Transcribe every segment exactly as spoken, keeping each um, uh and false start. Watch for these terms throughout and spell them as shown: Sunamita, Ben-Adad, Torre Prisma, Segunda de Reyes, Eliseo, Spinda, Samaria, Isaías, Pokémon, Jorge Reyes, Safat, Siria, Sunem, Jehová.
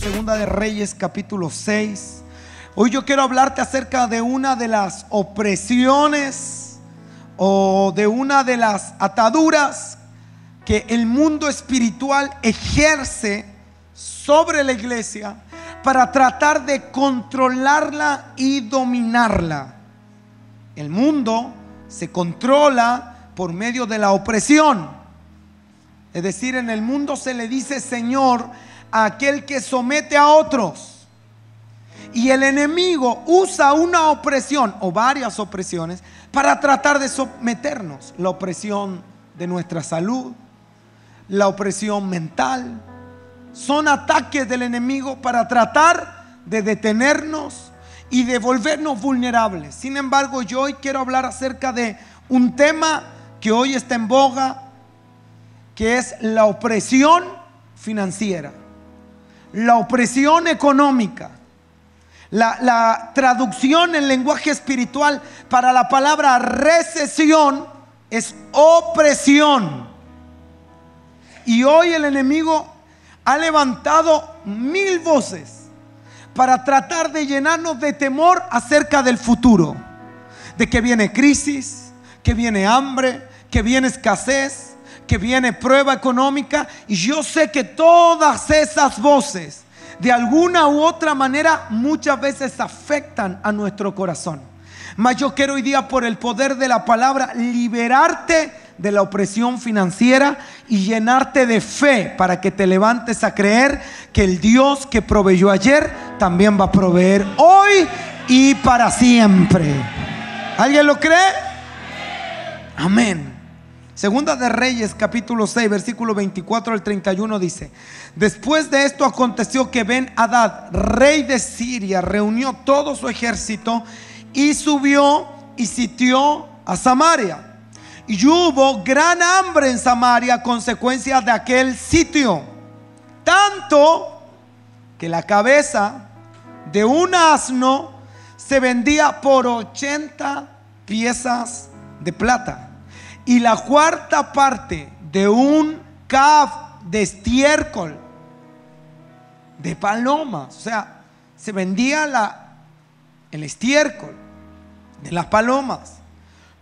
Segunda de Reyes capítulo seis. Hoy yo quiero hablarte acerca de una de las opresiones o de una de las ataduras que el mundo espiritual ejerce sobre la iglesia para tratar de controlarla y dominarla. El mundo se controla por medio de la opresión. Es decir, en el mundo se le dice Señor a aquel que somete a otros. Y el enemigo usa una opresión o varias opresiones para tratar de someternos. La opresión de nuestra salud, la opresión mental, son ataques del enemigo para tratar de detenernos y de volvernos vulnerables. Sin embargo, yo hoy quiero hablar acerca de un tema que hoy está en boga, que es la opresión financiera, la opresión económica. La, la traducción en lenguaje espiritual para la palabra recesión es opresión. Y hoy el enemigo ha levantado mil voces para tratar de llenarnos de temor acerca del futuro. De que viene crisis, que viene hambre, que viene escasez, que viene prueba económica. Y yo sé que todas esas voces, de alguna u otra manera, muchas veces afectan a nuestro corazón. Mas yo quiero hoy día, por el poder de la palabra, liberarte de la opresión financiera y llenarte de fe para que te levantes a creer que el Dios que proveyó ayer también va a proveer hoy y para siempre. ¿Alguien lo cree? Amén. Segunda de Reyes capítulo seis versículo veinticuatro al treinta y uno dice: Después de esto aconteció que Ben-Adad, rey de Siria, reunió todo su ejército y subió y sitió a Samaria. Y hubo gran hambre en Samaria a consecuencia de aquel sitio, tanto que la cabeza de un asno se vendía por ochenta piezas de plata y la cuarta parte de un caf de estiércol de palomas. O sea, se vendía la, el estiércol de las palomas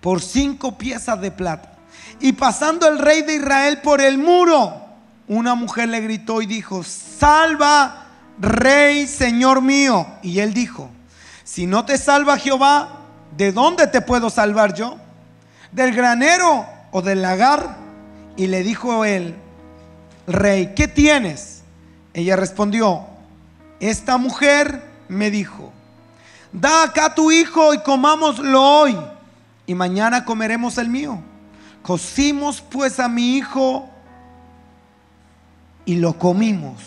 por cinco piezas de plata. Y pasando el rey de Israel por el muro, una mujer le gritó y dijo: Salva, rey, señor mío. Y él dijo: Si no te salva Jehová, ¿de dónde te puedo salvar yo? ¿Del granero o del lagar? Y le dijo él: Rey, ¿qué tienes? Ella respondió: Esta mujer me dijo: Da acá tu hijo y comámoslo hoy, y mañana comeremos el mío. Cocimos pues a mi hijo y lo comimos.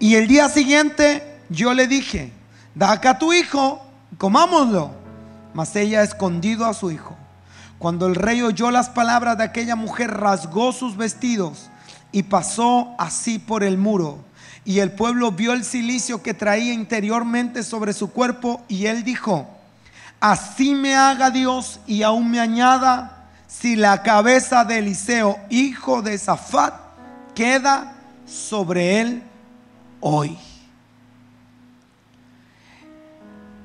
Y el día siguiente yo le dije: Da acá a tu hijo, comámoslo. Mas ella ha escondido a su hijo. Cuando el rey oyó las palabras de aquella mujer, rasgó sus vestidos y pasó así por el muro. Y el pueblo vio el cilicio que traía interiormente sobre su cuerpo, y él dijo: Así me haga Dios y aún me añada, si la cabeza de Eliseo, hijo de Safat, queda sobre él hoy.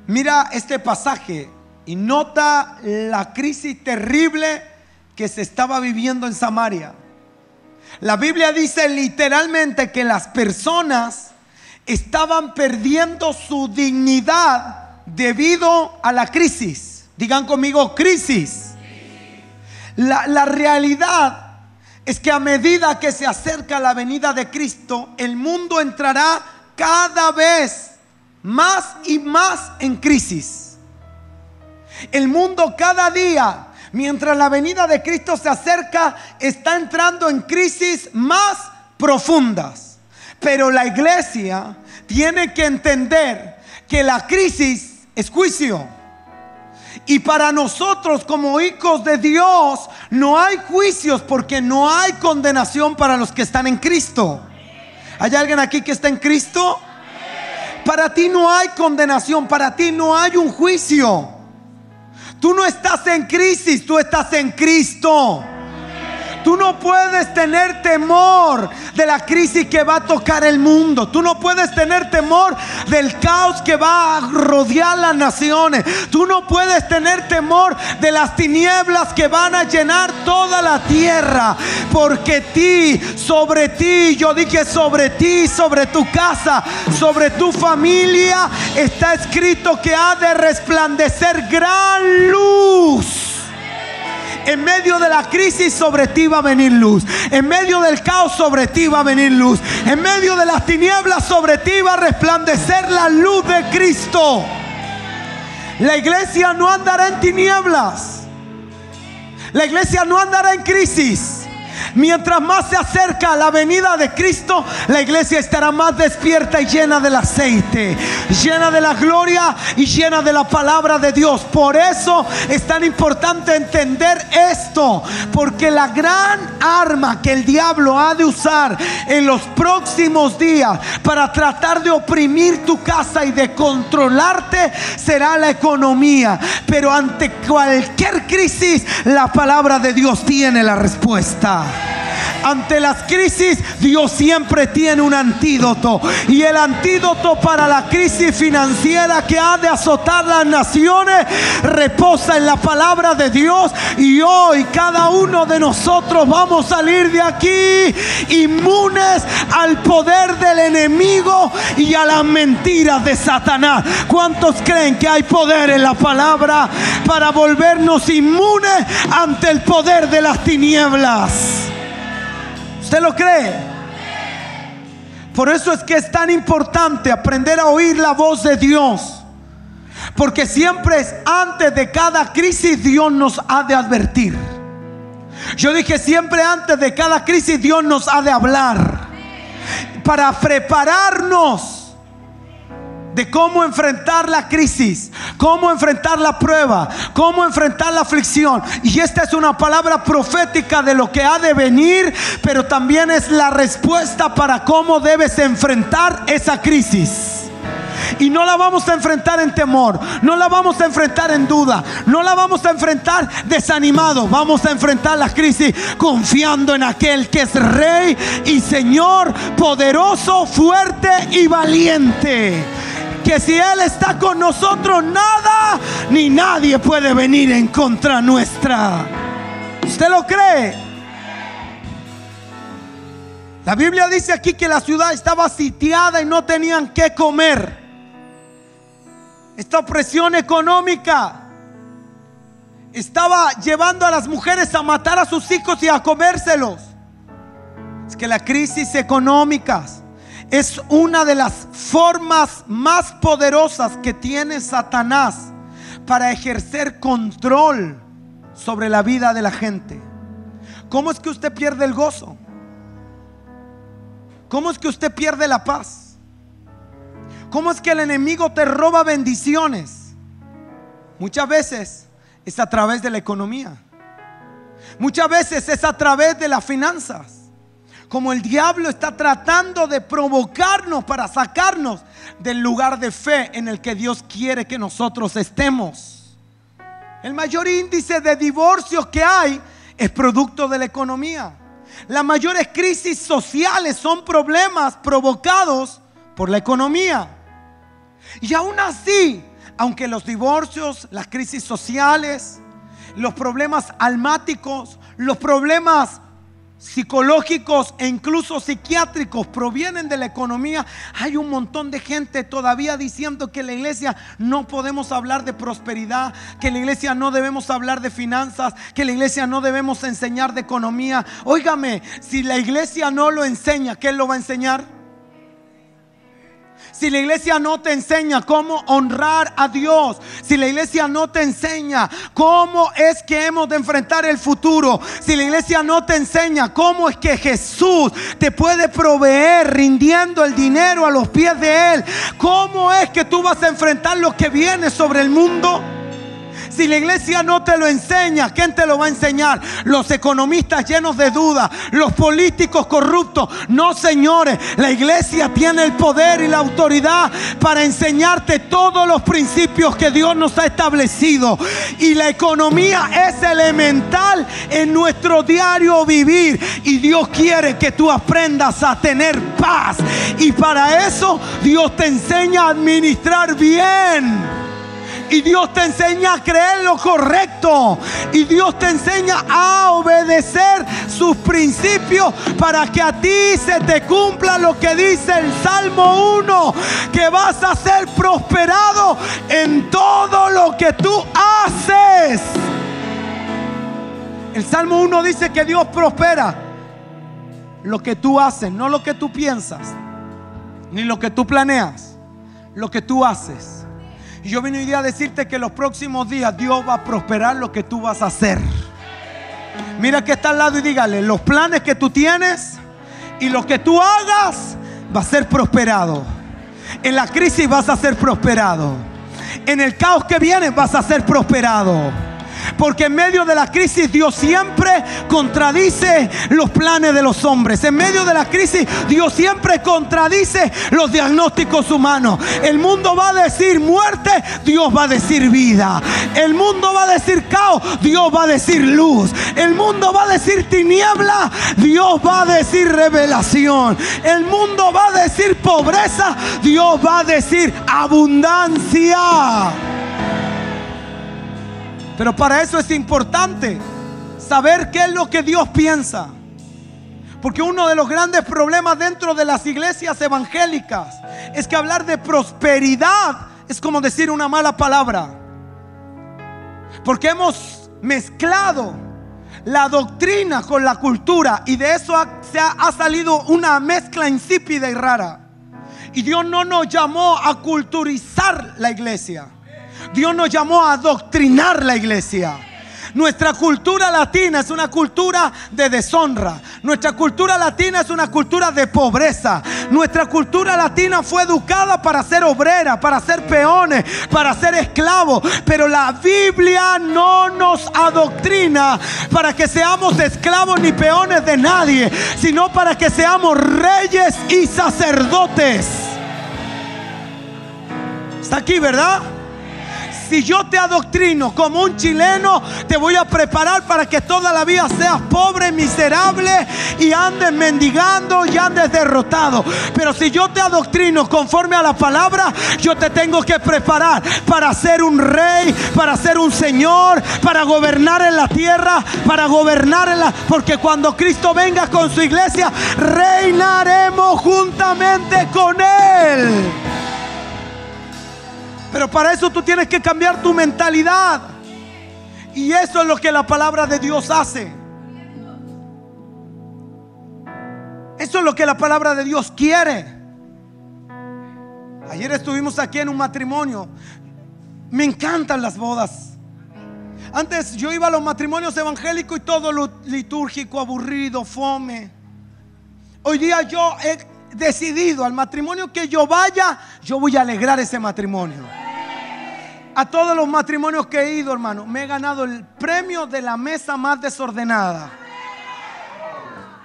Mira este pasaje y nota la crisis terrible que se estaba viviendo en Samaria. La Biblia dice literalmente que las personas estaban perdiendo su dignidad debido a la crisis. Digan conmigo: crisis. La, la realidad es que a medida que se acerca la venida de Cristo, el mundo entrará cada vez más y más en crisis. El mundo cada día, mientras la venida de Cristo se acerca, está entrando en crisis más profundas. Pero la iglesia tiene que entender que la crisis es juicio. Y para nosotros como hijos de Dios no hay juicios, porque no hay condenación para los que están en Cristo. ¿Hay alguien aquí que está en Cristo? Para ti no hay condenación, para ti no hay un juicio. Tú no estás en crisis, tú estás en Cristo. Tú no puedes tener temor de la crisis que va a tocar el mundo. Tú no puedes tener temor del caos que va a rodear las naciones. Tú no puedes tener temor de las tinieblas que van a llenar toda la tierra. Porque ti, sobre ti, yo dije sobre ti, sobre tu casa, sobre tu familia, está escrito que ha de resplandecer gran luz. En medio de la crisis sobre ti va a venir luz. En medio del caos sobre ti va a venir luz. En medio de las tinieblas sobre ti va a resplandecer la luz de Cristo. La iglesia no andará en tinieblas. La iglesia no andará en crisis. Mientras más se acerca la venida de Cristo, la iglesia estará más despierta y llena del aceite, llena de la gloria y llena de la palabra de Dios. Por eso es tan importante entender esto, porque la gran arma que el diablo ha de usar en los próximos días para tratar de oprimir tu casa y de controlarte será la economía. Pero ante cualquier crisis, la palabra de Dios tiene la respuesta. Ante las crisis, Dios siempre tiene un antídoto, y el antídoto para la crisis financiera que ha de azotar las naciones reposa en la palabra de Dios. Y hoy cada uno de nosotros vamos a salir de aquí inmunes al poder del enemigo y a las mentiras de Satanás. ¿Cuántos creen que hay poder en la palabra para volvernos inmunes ante el poder de las tinieblas? ¿Usted lo cree? Por eso es que es tan importante aprender a oír la voz de Dios, porque siempre es antes de cada crisis Dios nos ha de advertir. Yo dije, siempre antes de cada crisis Dios nos ha de hablar para prepararnos de cómo enfrentar la crisis, cómo enfrentar la prueba, cómo enfrentar la aflicción. Y esta es una palabra profética de lo que ha de venir, pero también es la respuesta para cómo debes enfrentar esa crisis. Y no la vamos a enfrentar en temor, no la vamos a enfrentar en duda, no la vamos a enfrentar desanimado. Vamos a enfrentar la crisis confiando en aquel que es Rey y Señor, poderoso, fuerte y valiente, que si Él está con nosotros, nada ni nadie puede venir en contra nuestra. ¿Usted lo cree? La Biblia dice aquí que la ciudad estaba sitiada y no tenían qué comer. Esta opresión económica estaba llevando a las mujeres a matar a sus hijos y a comérselos. Es que la crisis económica es una de las formas más poderosas que tiene Satanás para ejercer control sobre la vida de la gente. ¿Cómo es que usted pierde el gozo? ¿Cómo es que usted pierde la paz? ¿Cómo es que el enemigo te roba bendiciones? Muchas veces es a través de la economía. Muchas veces es a través de las finanzas. Como el diablo está tratando de provocarnos para sacarnos del lugar de fe en el que Dios quiere que nosotros estemos. El mayor índice de divorcios que hay es producto de la economía. Las mayores crisis sociales son problemas provocados por la economía. Y aún así, aunque los divorcios, las crisis sociales, los problemas almáticos, los problemas psicológicos e incluso psiquiátricos provienen de la economía, hay un montón de gente todavía diciendo que en la iglesia no podemos hablar de prosperidad, que en la iglesia no debemos hablar de finanzas, que en la iglesia no debemos enseñar de economía. Óigame, si la iglesia no lo enseña, ¿qué lo va a enseñar? Si la iglesia no te enseña cómo honrar a Dios, si la iglesia no te enseña cómo es que hemos de enfrentar el futuro, si la iglesia no te enseña cómo es que Jesús te puede proveer rindiendo el dinero a los pies de Él, cómo es que tú vas a enfrentar lo que viene sobre el mundo. Si la iglesia no te lo enseña, ¿quién te lo va a enseñar? Los economistas llenos de dudas, los políticos corruptos. No, señores, la iglesia tiene el poder y la autoridad para enseñarte todos los principios que Dios nos ha establecido. Y la economía es elemental en nuestro diario vivir, y Dios quiere que tú aprendas a tener paz, y para eso Dios te enseña a administrar bien. Y Dios te enseña a creer lo correcto. Y Dios te enseña a obedecer sus principios para que a ti se te cumpla lo que dice el Salmo uno. Que vas a ser prosperado en todo lo que tú haces. El Salmo uno dice que Dios prospera lo que tú haces, no lo que tú piensas, ni lo que tú planeas, lo que tú haces. Y yo vine hoy día a decirte que los próximos días Dios va a prosperar lo que tú vas a hacer. Mira que está al lado y dígale: los planes que tú tienes y lo que tú hagas va a ser prosperado. En la crisis vas a ser prosperado. En el caos que viene vas a ser prosperado. Porque en medio de la crisis Dios siempre contradice los planes de los hombres. En medio de la crisis Dios siempre contradice los diagnósticos humanos. El mundo va a decir muerte, Dios va a decir vida. El mundo va a decir caos, Dios va a decir luz. El mundo va a decir tiniebla, Dios va a decir revelación. El mundo va a decir pobreza, Dios va a decir abundancia. Pero para eso es importante saber qué es lo que Dios piensa. Porque uno de los grandes problemas dentro de las iglesias evangélicas es que hablar de prosperidad es como decir una mala palabra. Porque hemos mezclado la doctrina con la cultura, y de eso ha, se ha, ha salido una mezcla insípida y rara. Y Dios no nos llamó a culturizar la iglesia. Dios nos llamó a adoctrinar la iglesia. Nuestra cultura latina es una cultura de deshonra. Nuestra cultura latina es una cultura de pobreza. Nuestra cultura latina fue educada para ser obrera, para ser peones, para ser esclavos. Pero la Biblia no nos adoctrina para que seamos esclavos ni peones de nadie, sino para que seamos reyes y sacerdotes. Está aquí, ¿verdad? Si yo te adoctrino como un chileno, te voy a preparar para que toda la vida seas pobre, miserable, y andes mendigando y andes derrotado. Pero si yo te adoctrino conforme a la palabra, yo te tengo que preparar para ser un rey, para ser un señor, para gobernar en la tierra, para gobernar en la... Porque cuando Cristo venga con su iglesia, reinaremos juntamente con Él. Pero para eso tú tienes que cambiar tu mentalidad. Y eso es lo que la palabra de Dios hace. Eso es lo que la palabra de Dios quiere. Ayer estuvimos aquí en un matrimonio. Me encantan las bodas. Antes yo iba a los matrimonios evangélicos y todo lo litúrgico, aburrido, fome. Hoy día yo he decidido, al matrimonio que yo vaya, yo voy a alegrar ese matrimonio. A todos los matrimonios que he ido, hermano, me he ganado el premio de la mesa más desordenada.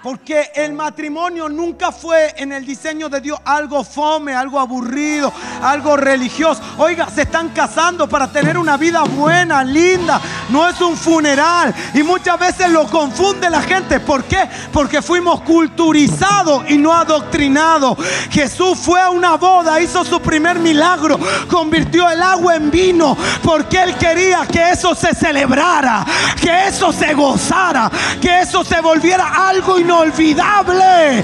Porque el matrimonio nunca fue en el diseño de Dios algo fome, algo aburrido, algo religioso. Oiga, se están casando para tener una vida buena, linda. No es un funeral. Y muchas veces lo confunde la gente. ¿Por qué? Porque fuimos culturizados y no adoctrinados. Jesús fue a una boda, hizo su primer milagro, convirtió el agua en vino, porque Él quería que eso se celebrara, que eso se gozara, que eso se volviera algo inolvidable. Inolvidable.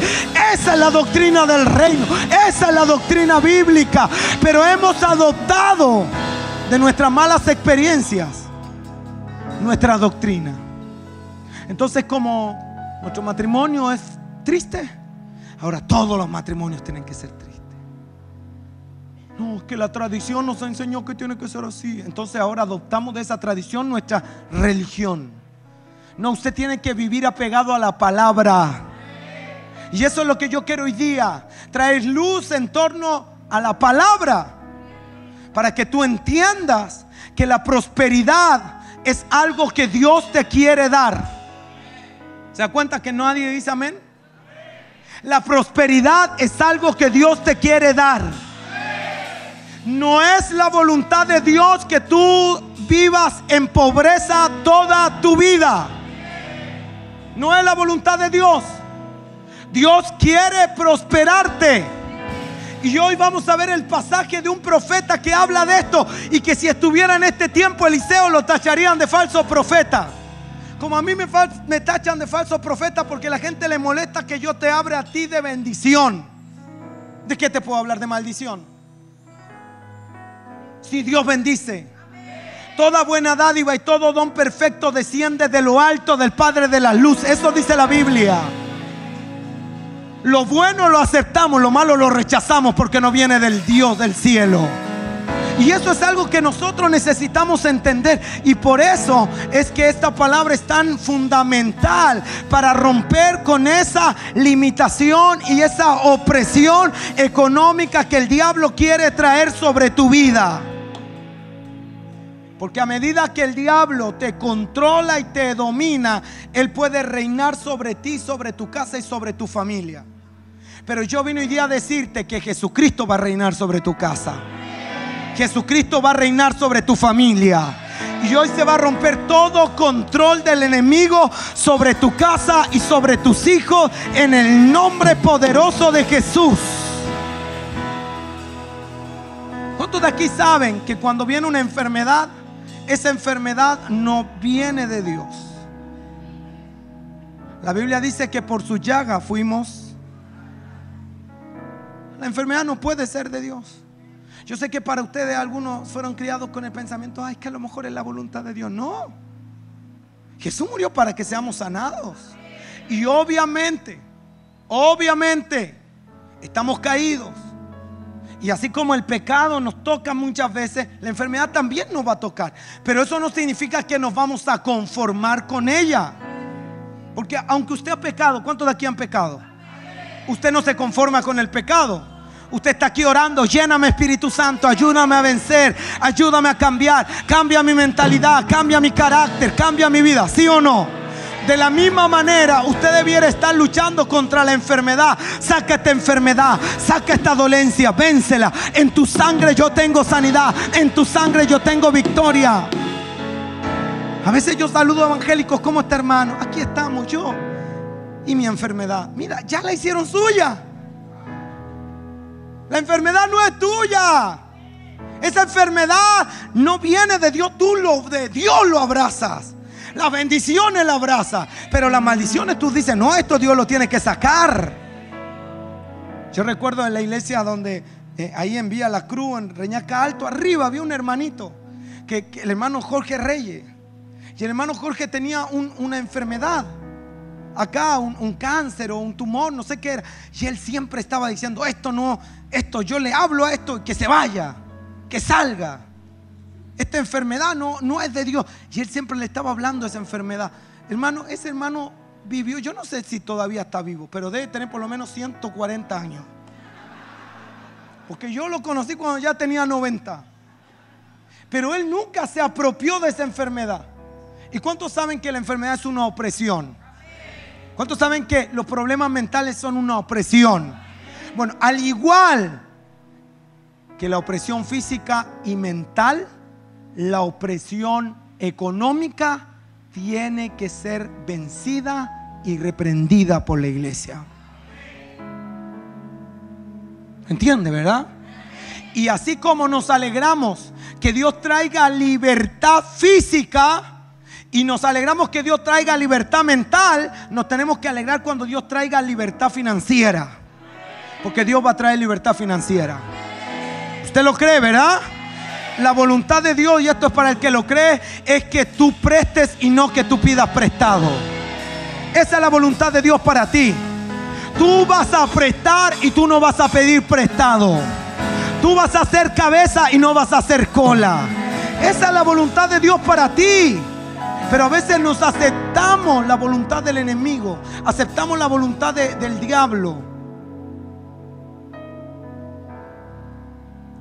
Esa es la doctrina del reino. Esa es la doctrina bíblica. Pero hemos adoptado de nuestras malas experiencias nuestra doctrina. Entonces, como nuestro matrimonio es triste, ahora todos los matrimonios tienen que ser tristes. No, es que la tradición nos enseñó que tiene que ser así. Entonces ahora adoptamos de esa tradición nuestra religión. No, usted tiene que vivir apegado a la palabra. Y eso es lo que yo quiero hoy día: traer luz en torno a la palabra, para que tú entiendas que la prosperidad es algo que Dios te quiere dar. ¿Se da cuenta que nadie dice amén? La prosperidad es algo que Dios te quiere dar. No es la voluntad de Dios que tú vivas en pobreza toda tu vida. No es la voluntad de Dios. Dios quiere prosperarte. Y hoy vamos a ver el pasaje de un profeta que habla de esto, y que si estuviera en este tiempo Eliseo lo tacharían de falso profeta, como a mí me, me tachan de falso profeta, porque la gente le molesta que yo te hable a ti de bendición. ¿De qué te puedo hablar de maldición? Si Dios bendice. Toda buena dádiva y todo don perfecto desciende de lo alto del Padre de la Luz. Eso dice la Biblia. Lo bueno lo aceptamos, lo malo lo rechazamos, porque no viene del Dios del cielo. Y eso es algo que nosotros necesitamos entender. Y por eso es que esta palabra es tan fundamental para romper con esa limitación y esa opresión económica que el diablo quiere traer sobre tu vida. Porque a medida que el diablo te controla y te domina, él puede reinar sobre ti, sobre tu casa y sobre tu familia. Pero yo vine hoy día a decirte que Jesucristo va a reinar sobre tu casa. Jesucristo va a reinar sobre tu familia. Y hoy se va a romper todo control del enemigo sobre tu casa y sobre tus hijos, en el nombre poderoso de Jesús. ¿Cuántos de aquí saben que cuando viene una enfermedad, esa enfermedad no viene de Dios? La Biblia dice que por su llaga fuimos. La enfermedad no puede ser de Dios. Yo sé que para ustedes algunos fueron criados con el pensamiento, ay, que a lo mejor es la voluntad de Dios. No, Jesús murió para que seamos sanados. Y obviamente, obviamente estamos caídos. Y así como el pecado nos toca muchas veces, la enfermedad también nos va a tocar. Pero eso no significa que nos vamos a conformar con ella. Porque aunque usted ha pecado, ¿cuántos de aquí han pecado? Usted no se conforma con el pecado. Usted está aquí orando, lléname Espíritu Santo, ayúdame a vencer, ayúdame a cambiar, cambia mi mentalidad, cambia mi carácter, cambia mi vida, ¿sí o no? De la misma manera, usted debiera estar luchando contra la enfermedad. Saca esta enfermedad, saca esta dolencia, vénsela. En tu sangre yo tengo sanidad, en tu sangre yo tengo victoria. A veces yo saludo a evangélicos, ¿cómo está hermano? Aquí estamos yo y mi enfermedad. Mira, ya la hicieron suya. La enfermedad no es tuya. Esa enfermedad no viene de Dios, tú lo de Dios lo abrazas. Las bendiciones la abraza, pero las maldiciones tú dices, no, esto Dios lo tiene que sacar. Yo recuerdo en la iglesia donde eh, ahí en Vía La Cruz, en Reñaca Alto, arriba había un hermanito que, que el hermano Jorge Reyes. Y el hermano Jorge tenía un, una enfermedad acá, un, un cáncer o un tumor, no sé qué era. Y él siempre estaba diciendo, esto no, esto yo le hablo a esto, que se vaya, que salga. Esta enfermedad no, no es de Dios. Y él siempre le estaba hablando a esa enfermedad. Hermano, ese hermano vivió, yo no sé si todavía está vivo, pero debe tener por lo menos ciento cuarenta años. Porque yo lo conocí cuando ya tenía noventa. Pero él nunca se apropió de esa enfermedad. ¿Y cuántos saben que la enfermedad es una opresión? ¿Cuántos saben que los problemas mentales son una opresión? Bueno, al igual que la opresión física y mental, la opresión económica tiene que ser vencida y reprendida por la iglesia. ¿Entiende, verdad? Y así como nos alegramos que Dios traiga libertad física y nos alegramos que Dios traiga libertad mental, nos tenemos que alegrar cuando Dios traiga libertad financiera. Porque Dios va a traer libertad financiera. ¿Usted lo cree, verdad? La voluntad de Dios, y esto es para el que lo cree, es que tú prestes y no que tú pidas prestado. Esa es la voluntad de Dios para ti. Tú vas a prestar y tú no vas a pedir prestado. Tú vas a hacer cabeza y no vas a hacer cola. Esa es la voluntad de Dios para ti. Pero a veces nos aceptamos la voluntad del enemigo, aceptamos la voluntad de, del diablo.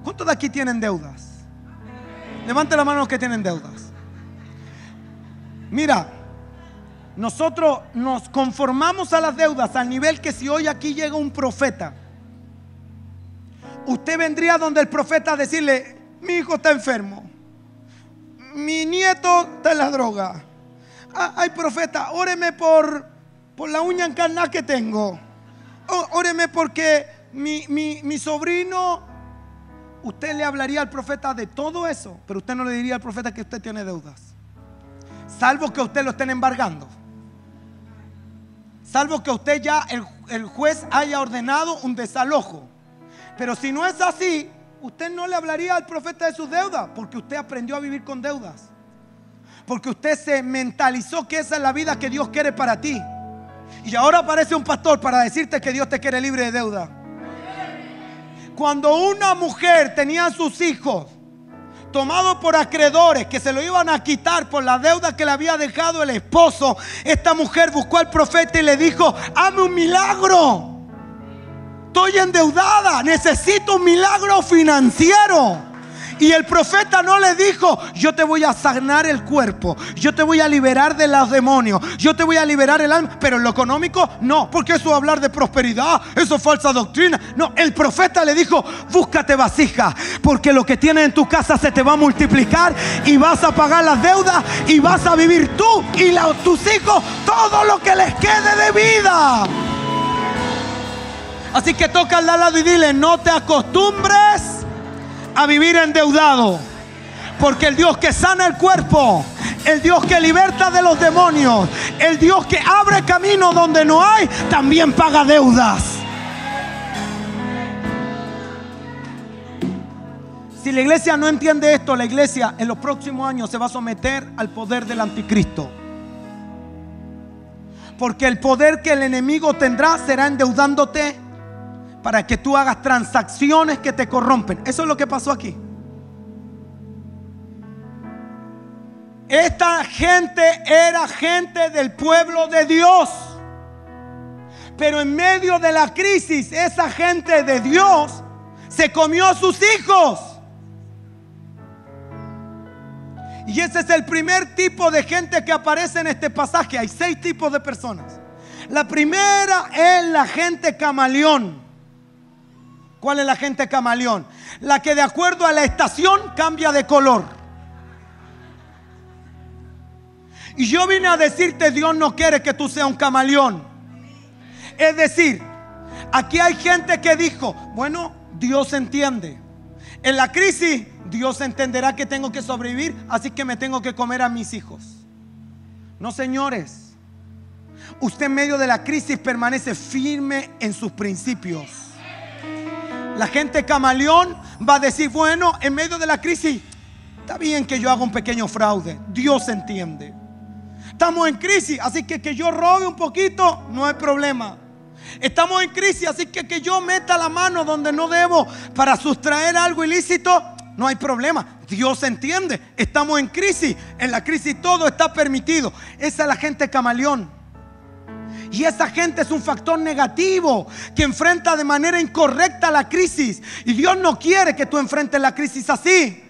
¿Cuántos de aquí tienen deudas? Levante la mano los que tienen deudas. Mira, nosotros nos conformamos a las deudas al nivel que si hoy aquí llega un profeta, usted vendría donde el profeta a decirle: mi hijo está enfermo, mi nieto está en la droga. Ay, profeta, óreme por, por la uña encarnada que tengo. Óreme porque mi, mi, mi sobrino. Usted le hablaría al profeta de todo eso, pero usted no le diría al profeta que usted tiene deudas. Salvo que usted lo estén embargando. Salvo que usted ya el, el juez haya ordenado un desalojo. Pero si no es así, usted no le hablaría al profeta de sus deudas, porque usted aprendió a vivir con deudas. Porque usted se mentalizó que esa es la vida que Dios quiere para ti. Y ahora aparece un pastor para decirte que Dios te quiere libre de deuda. Cuando una mujer tenía a sus hijos tomados por acreedores que se lo iban a quitar por la deuda que le había dejado el esposo, esta mujer buscó al profeta y le dijo: hazme un milagro, estoy endeudada, necesito un milagro financiero. Y el profeta no le dijo: yo te voy a sanar el cuerpo, yo te voy a liberar de los demonios, yo te voy a liberar el alma. Pero en lo económico no, porque eso es hablar de prosperidad, eso es falsa doctrina. No, el profeta le dijo: búscate vasija, porque lo que tienes en tu casa se te va a multiplicar, y vas a pagar las deudas, y vas a vivir tú y la, tus hijos todo lo que les quede de vida. Así que toca al lado y dile: no te acostumbres a vivir endeudado, porque el Dios que sana el cuerpo, el Dios que liberta de los demonios, el Dios que abre camino donde no hay, también paga deudas. Si la iglesia no entiende esto, la iglesia en los próximos años se va a someter al poder del anticristo, porque el poder que el enemigo tendrá será endeudándote para que tú hagas transacciones que te corrompen. Eso es lo que pasó aquí. Esta gente era gente del pueblo de Dios, pero en medio de la crisis, esa gente de Dios se comió a sus hijos. Y ese es el primer tipo de gente que aparece en este pasaje. Hay seis tipos de personas. La primera es la gente camaleón. ¿Cuál es la gente camaleón? La que de acuerdo a la estación cambia de color. Y yo vine a decirte: Dios no quiere que tú seas un camaleón. Es decir, aquí hay gente que dijo: bueno, Dios entiende. En la crisis Dios entenderá que tengo que sobrevivir, así que me tengo que comer a mis hijos. No, señores. Usted en medio de la crisis permanece firme en sus principios. La gente camaleón va a decir: bueno, en medio de la crisis está bien que yo haga un pequeño fraude, Dios entiende. Estamos en crisis, así que que yo robe un poquito no hay problema. Estamos en crisis, así que que yo meta la mano donde no debo para sustraer algo ilícito no hay problema, Dios entiende. Estamos en crisis, en la crisis todo está permitido. Esa es la gente camaleón. Y esa gente es un factor negativo que enfrenta de manera incorrecta la crisis. Y Dios no quiere que tú enfrentes la crisis así.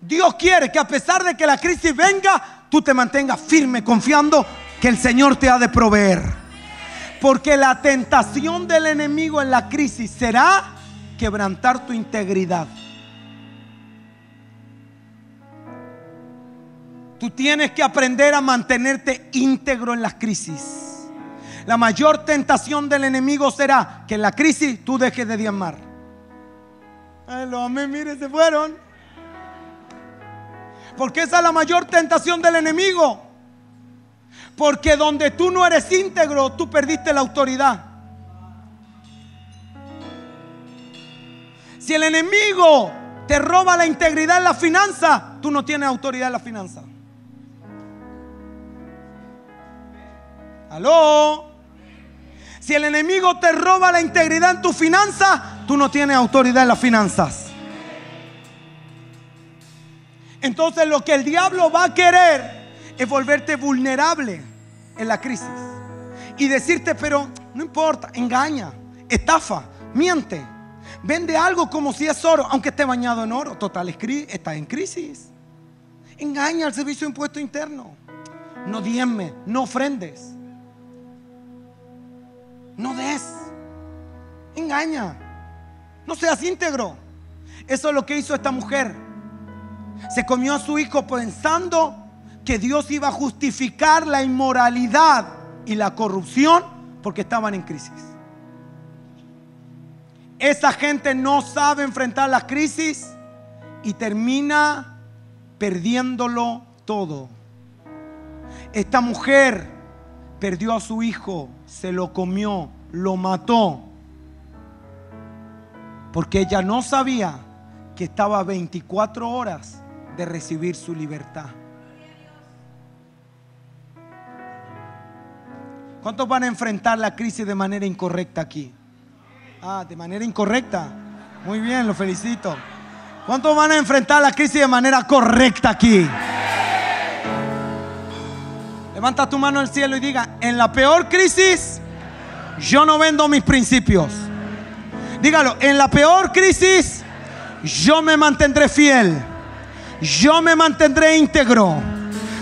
Dios quiere que a pesar de que la crisis venga, tú te mantengas firme confiando que el Señor te ha de proveer. Porque la tentación del enemigo en la crisis será quebrantar tu integridad. Tú tienes que aprender a mantenerte íntegro en las crisis. La mayor tentación del enemigo será que en la crisis tú dejes de diezmar. Ay, los amén, mire, se fueron. Porque esa es la mayor tentación del enemigo. Porque donde tú no eres íntegro, tú perdiste la autoridad. Si el enemigo te roba la integridad en la finanza, tú no tienes autoridad en la finanza. Aló. Si el enemigo te roba la integridad en tu finanza, tú no tienes autoridad en las finanzas. Entonces lo que el diablo va a querer es volverte vulnerable en la crisis y decirte: pero no importa, engaña, estafa, miente. vende algo como si es oro, aunque esté bañado en oro. Total, está en crisis. Engaña al servicio de impuesto interno. No diezme, no ofrendes, no des. Engaña. No seas íntegro. Eso es lo que hizo esta mujer. Se comió a su hijo pensando que Dios iba a justificar la inmoralidad y la corrupción porque estaban en crisis. Esa gente no sabe enfrentar las crisis y termina perdiéndolo todo. Esta mujer perdió a su hijo, se lo comió, lo mató, porque ella no sabía que estaba a veinticuatro horas de recibir su libertad. ¿Cuántos van a enfrentar la crisis de manera incorrecta aquí? Ah, de manera incorrecta. Muy bien, los felicito. ¿Cuántos van a enfrentar la crisis de manera correcta aquí? Levanta tu mano al cielo y diga: en la peor crisis yo no vendo mis principios. Dígalo: en la peor crisis yo me mantendré fiel, yo me mantendré íntegro,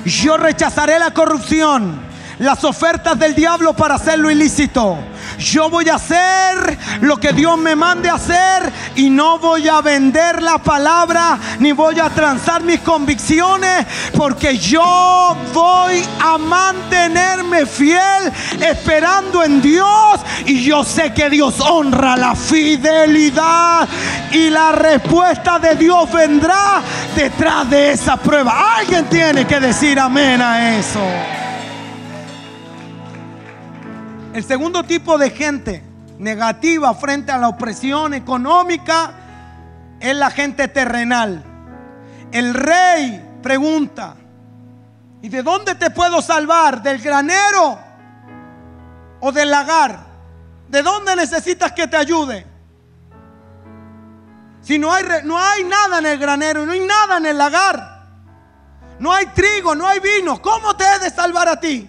yo rechazaré la corrupción, las ofertas del diablo para hacerlo ilícito. Yo voy a hacer lo que Dios me mande a hacer y no voy a vender la palabra ni voy a transar mis convicciones, porque yo voy a mantenerme fiel esperando en Dios, y yo sé que Dios honra la fidelidad y la respuesta de Dios vendrá detrás de esa prueba. Alguien tiene que decir amén a eso. El segundo tipo de gente negativa frente a la opresión económica es la gente terrenal. El rey pregunta: ¿y de dónde te puedo salvar? ¿Del granero o del lagar? ¿De dónde necesitas que te ayude? Si no hay, no hay nada en el granero, no hay nada en el lagar, no hay trigo, no hay vino, ¿cómo te he de salvar a ti?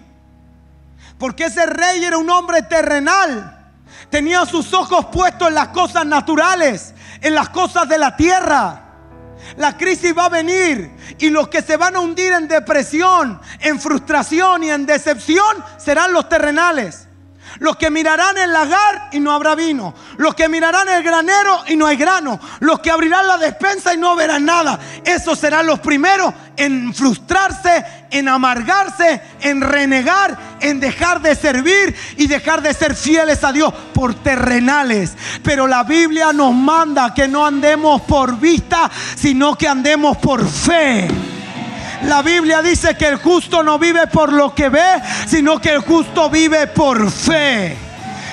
Porque ese rey era un hombre terrenal. Tenía sus ojos puestos en las cosas naturales, en las cosas de la tierra. La crisis va a venir, y los que se van a hundir en depresión, en frustración y en decepción serán los terrenales. Los que mirarán el lagar y no habrá vino, los que mirarán el granero y no hay grano, los que abrirán la despensa y no verán nada. Esos serán los primeros en frustrarse, en amargarse, en renegar, en dejar de servir y dejar de ser fieles a Dios por terrenales. Pero la Biblia nos manda que no andemos por vista, sino que andemos por fe. La Biblia dice que el justo no vive por lo que ve, sino que el justo vive por fe.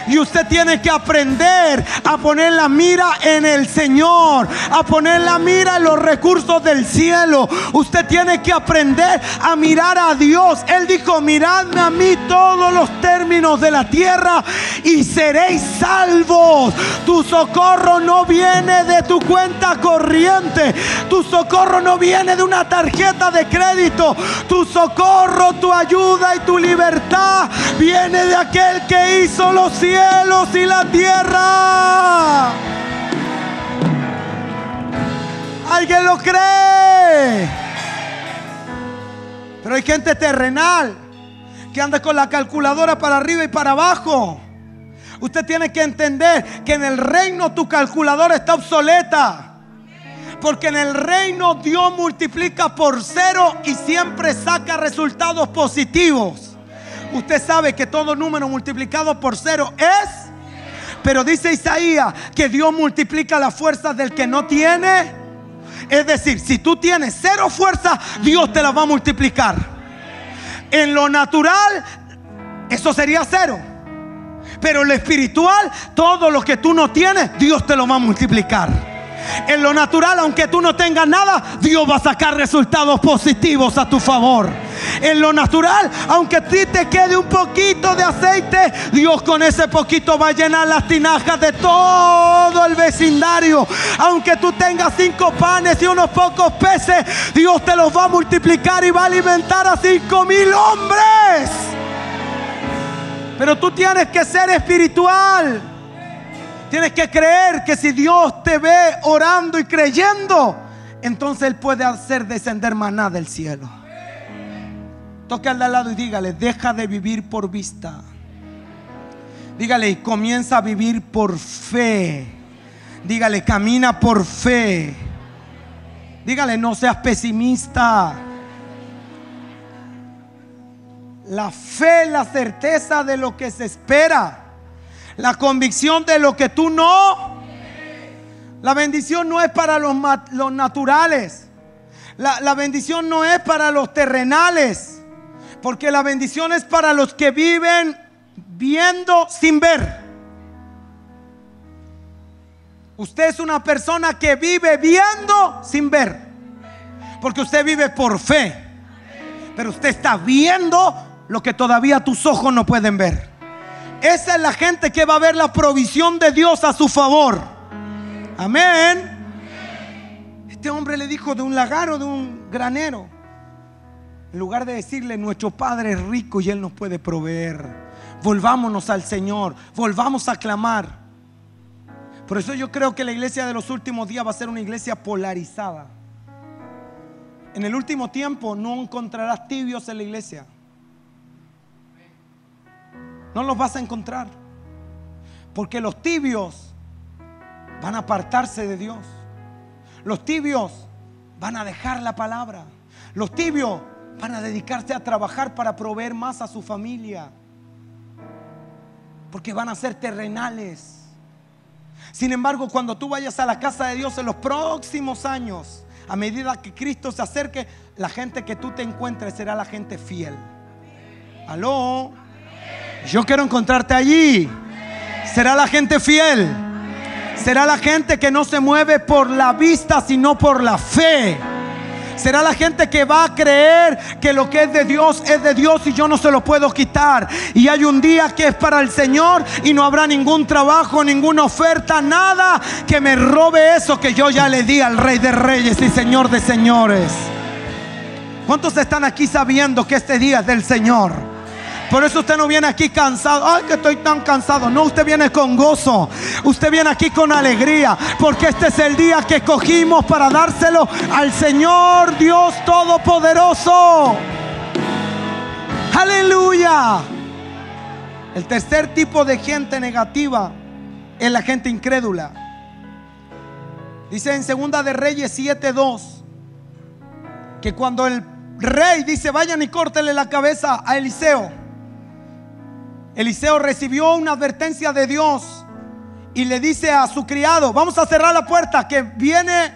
Y usted tiene que aprender a poner la mira en el Señor, a poner la mira en los recursos del cielo. Usted tiene que aprender a mirar a Dios. Él dijo: miradme a mí todos los términos de la tierra y seréis salvos. Tu socorro no viene de tu cuenta corriente, tu socorro no viene de una tarjeta de crédito, tu socorro, tu ayuda y tu libertad viene de aquel que hizo los cielos cielos y la tierra. ¿Alguien lo cree? Pero hay gente terrenal que anda con la calculadora para arriba y para abajo. Usted tiene que entender que en el reino tu calculadora está obsoleta, porque en el reino Dios multiplica por cero y siempre saca resultados positivos. Usted sabe que todo número multiplicado por cero es, pero dice Isaías que Dios multiplica las fuerzas del que no tiene. Es decir, si tú tienes cero fuerza, Dios te las va a multiplicar. En lo natural, eso sería cero, pero en lo espiritual, todo lo que tú no tienes, Dios te lo va a multiplicar. En lo natural, aunque tú no tengas nada, Dios va a sacar resultados positivos a tu favor. En lo natural, aunque a ti te quede un poquito de aceite, Dios con ese poquito va a llenar las tinajas de todo el vecindario. Aunque tú tengas cinco panes y unos pocos peces, Dios te los va a multiplicar y va a alimentar a cinco mil hombres. Pero tú tienes que ser espiritual. Tienes que creer que si Dios te ve orando y creyendo, entonces Él puede hacer descender maná del cielo. Toque al de al lado y dígale: deja de vivir por vista. Dígale: y comienza a vivir por fe. Dígale: camina por fe. Dígale: no seas pesimista. La fe, la certeza de lo que se espera, la convicción de lo que tú no. La bendición no es para los, los naturales. La, la bendición no es para los terrenales, porque la bendición es para los que viven viendo sin ver. Usted es una persona que vive viendo sin ver, porque usted vive por fe, pero usted está viendo lo que todavía tus ojos no pueden ver. Esa es la gente que va a ver la provisión de Dios a su favor. Amén. Este hombre le dijo: de un lagar o de un granero. En lugar de decirle: nuestro Padre es rico y Él nos puede proveer, volvámonos al Señor, volvamos a clamar. Por eso yo creo que la iglesia de los últimos días va a ser una iglesia polarizada. En el último tiempo no encontrarás tibios en la iglesia. No los vas a encontrar, porque los tibios van a apartarse de Dios. Los tibios van a dejar la palabra. Los tibios van a dedicarse a trabajar para proveer más a su familia, porque van a ser terrenales. Sin embargo, cuando tú vayas a la casa de Dios en los próximos años, a medida que Cristo se acerque, la gente que tú te encuentres será la gente fiel. Aló. Yo quiero encontrarte allí. Será la gente fiel. Será la gente que no se mueve por la vista, sino por la fe. Será la gente que va a creer que lo que es de Dios es de Dios y yo no se lo puedo quitar. Y hay un día que es para el Señor y no habrá ningún trabajo, ninguna oferta, nada que me robe eso que yo ya le di al Rey de Reyes y Señor de Señores. ¿Cuántos están aquí sabiendo que este día es del Señor? Por eso usted no viene aquí cansado. Ay, que estoy tan cansado. No, usted viene con gozo. Usted viene aquí con alegría, porque este es el día que escogimos para dárselo al Señor Dios Todopoderoso. Aleluya. El tercer tipo de gente negativa es la gente incrédula. Dice en Segunda de Reyes siete dos que cuando el rey dice: vayan y córtenle la cabeza a Eliseo, Eliseo recibió una advertencia de Dios y le dice a su criado: vamos a cerrar la puerta, que viene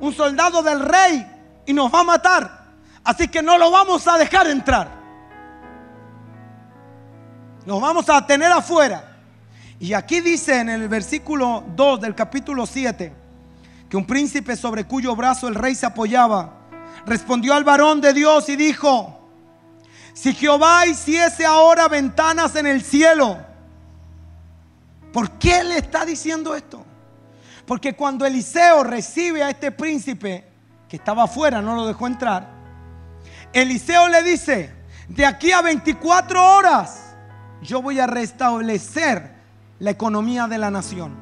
un soldado del rey y nos va a matar, así que no lo vamos a dejar entrar, nos vamos a tener afuera. Y aquí dice en el versículo dos del capítulo siete que un príncipe sobre cuyo brazo el rey se apoyaba respondió al varón de Dios y dijo: si Jehová hiciese ahora ventanas en el cielo. ¿Por qué le está diciendo esto? Porque cuando Eliseo recibe a este príncipe que estaba afuera, no lo dejó entrar, Eliseo le dice: de aquí a veinticuatro horas yo voy a restablecer la economía de la nación,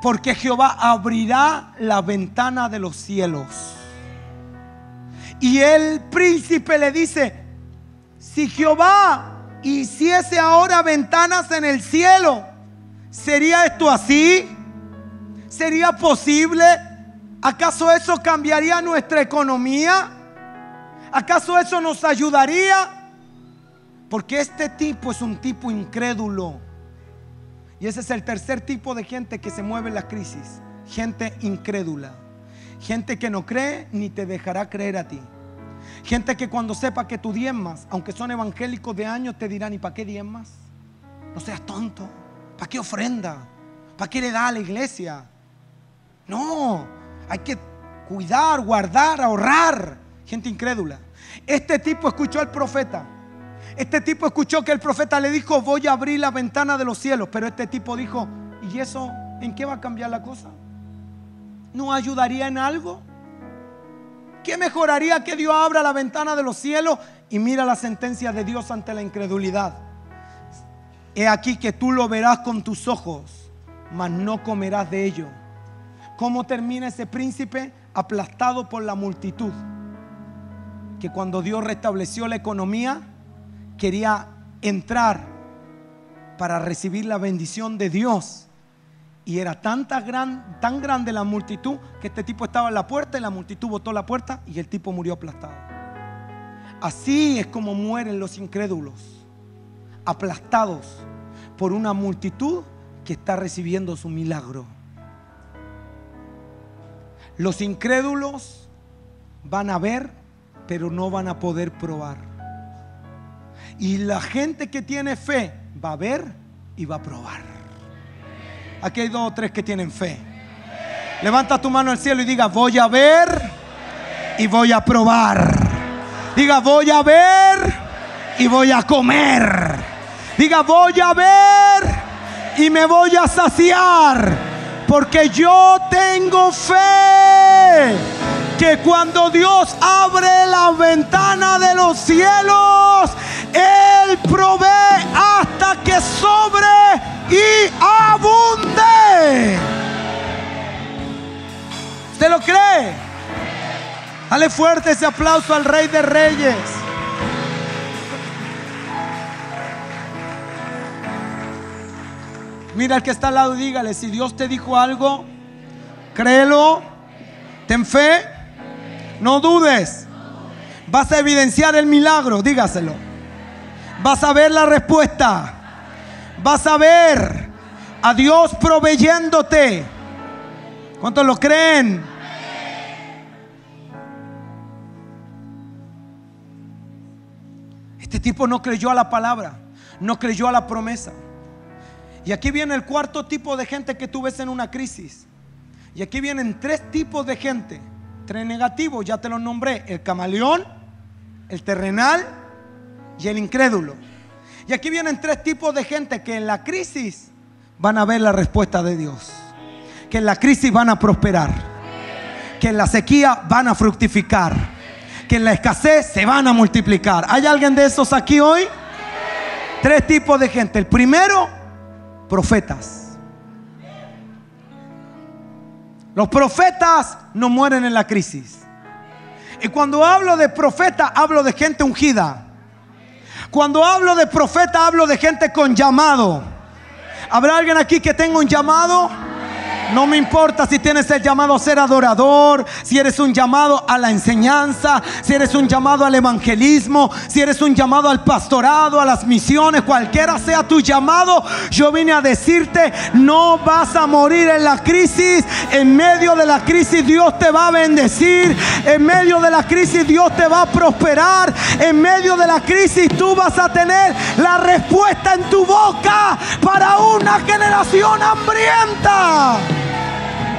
porque Jehová abrirá la ventana de los cielos. Y el príncipe le dice: si Jehová hiciese ahora ventanas en el cielo, ¿sería esto así? ¿Sería posible? ¿Acaso eso cambiaría nuestra economía? ¿Acaso eso nos ayudaría? Porque este tipo es un tipo incrédulo. Y ese es el tercer tipo de gente que se mueve en la crisis: gente incrédula. Gente que no cree ni te dejará creer a ti. Gente que cuando sepa que tú diezmas, aunque son evangélicos de años, te dirán: ¿y para qué diezmas? No seas tonto. ¿Para qué ofrenda? ¿Para qué le da a la iglesia? No, hay que cuidar, guardar, ahorrar. Gente incrédula. Este tipo escuchó al profeta. Este tipo escuchó que el profeta le dijo: voy a abrir la ventana de los cielos. Pero este tipo dijo: ¿y eso en qué va a cambiar la cosa? ¿No ayudaría en algo? ¿Qué mejoraría que Dios abra la ventana de los cielos? Y mira la sentencia de Dios ante la incredulidad: he aquí que tú lo verás con tus ojos, mas no comerás de ello. ¿Cómo termina ese príncipe? Aplastado por la multitud, que cuando Dios restableció la economía quería entrar para recibir la bendición de Dios, y era tanta gran, tan grande la multitud que este tipo estaba en la puerta y la multitud botó la puerta y el tipo murió aplastado. Así es como mueren los incrédulos, aplastados por una multitud que está recibiendo su milagro. Los incrédulos van a ver, pero no van a poder probar. Y la gente que tiene fe va a ver y va a probar. Aquí hay dos o tres que tienen fe. Levanta tu mano al cielo y diga: voy a ver y voy a probar. Diga: voy a ver y voy a comer. Diga: voy a ver y me voy a saciar. Porque yo tengo fe que cuando Dios abre la ventana de los cielos, Él provee hasta que sobre y abunde. ¿Usted lo cree? Dale fuerte ese aplauso al Rey de Reyes. Mira al que está al lado y dígale: si Dios te dijo algo, créelo, ten fe, no dudes. Vas a evidenciar el milagro, dígaselo. Vas a ver la respuesta. Vas a ver a Dios proveyéndote. ¿Cuántos lo creen? Este tipo no creyó a la palabra, no creyó a la promesa. Y aquí viene el cuarto tipo de gente que tú ves en una crisis. Y aquí vienen tres tipos de gente. Tres negativos, ya te los nombré: el camaleón, el terrenal y el incrédulo. Y aquí vienen tres tipos de gente que en la crisis van a ver la respuesta de Dios, que en la crisis van a prosperar, que en la sequía van a fructificar, que en la escasez se van a multiplicar. ¿Hay alguien de esos aquí hoy? Tres tipos de gente. El primero: profetas. Los profetas no mueren en la crisis. Y cuando hablo de profeta, hablo de gente ungida. Cuando hablo de profeta, hablo de gente con llamado. ¿Habrá alguien aquí que tenga un llamado? No me importa si tienes el llamado a ser adorador, si eres un llamado a la enseñanza, si eres un llamado al evangelismo, si eres un llamado al pastorado, a las misiones, cualquiera sea tu llamado, yo vine a decirte: no vas a morir en la crisis. En medio de la crisis Dios te va a bendecir. En medio de la crisis Dios te va a prosperar. En medio de la crisis tú vas a tener la respuesta en tu boca para una generación hambrienta.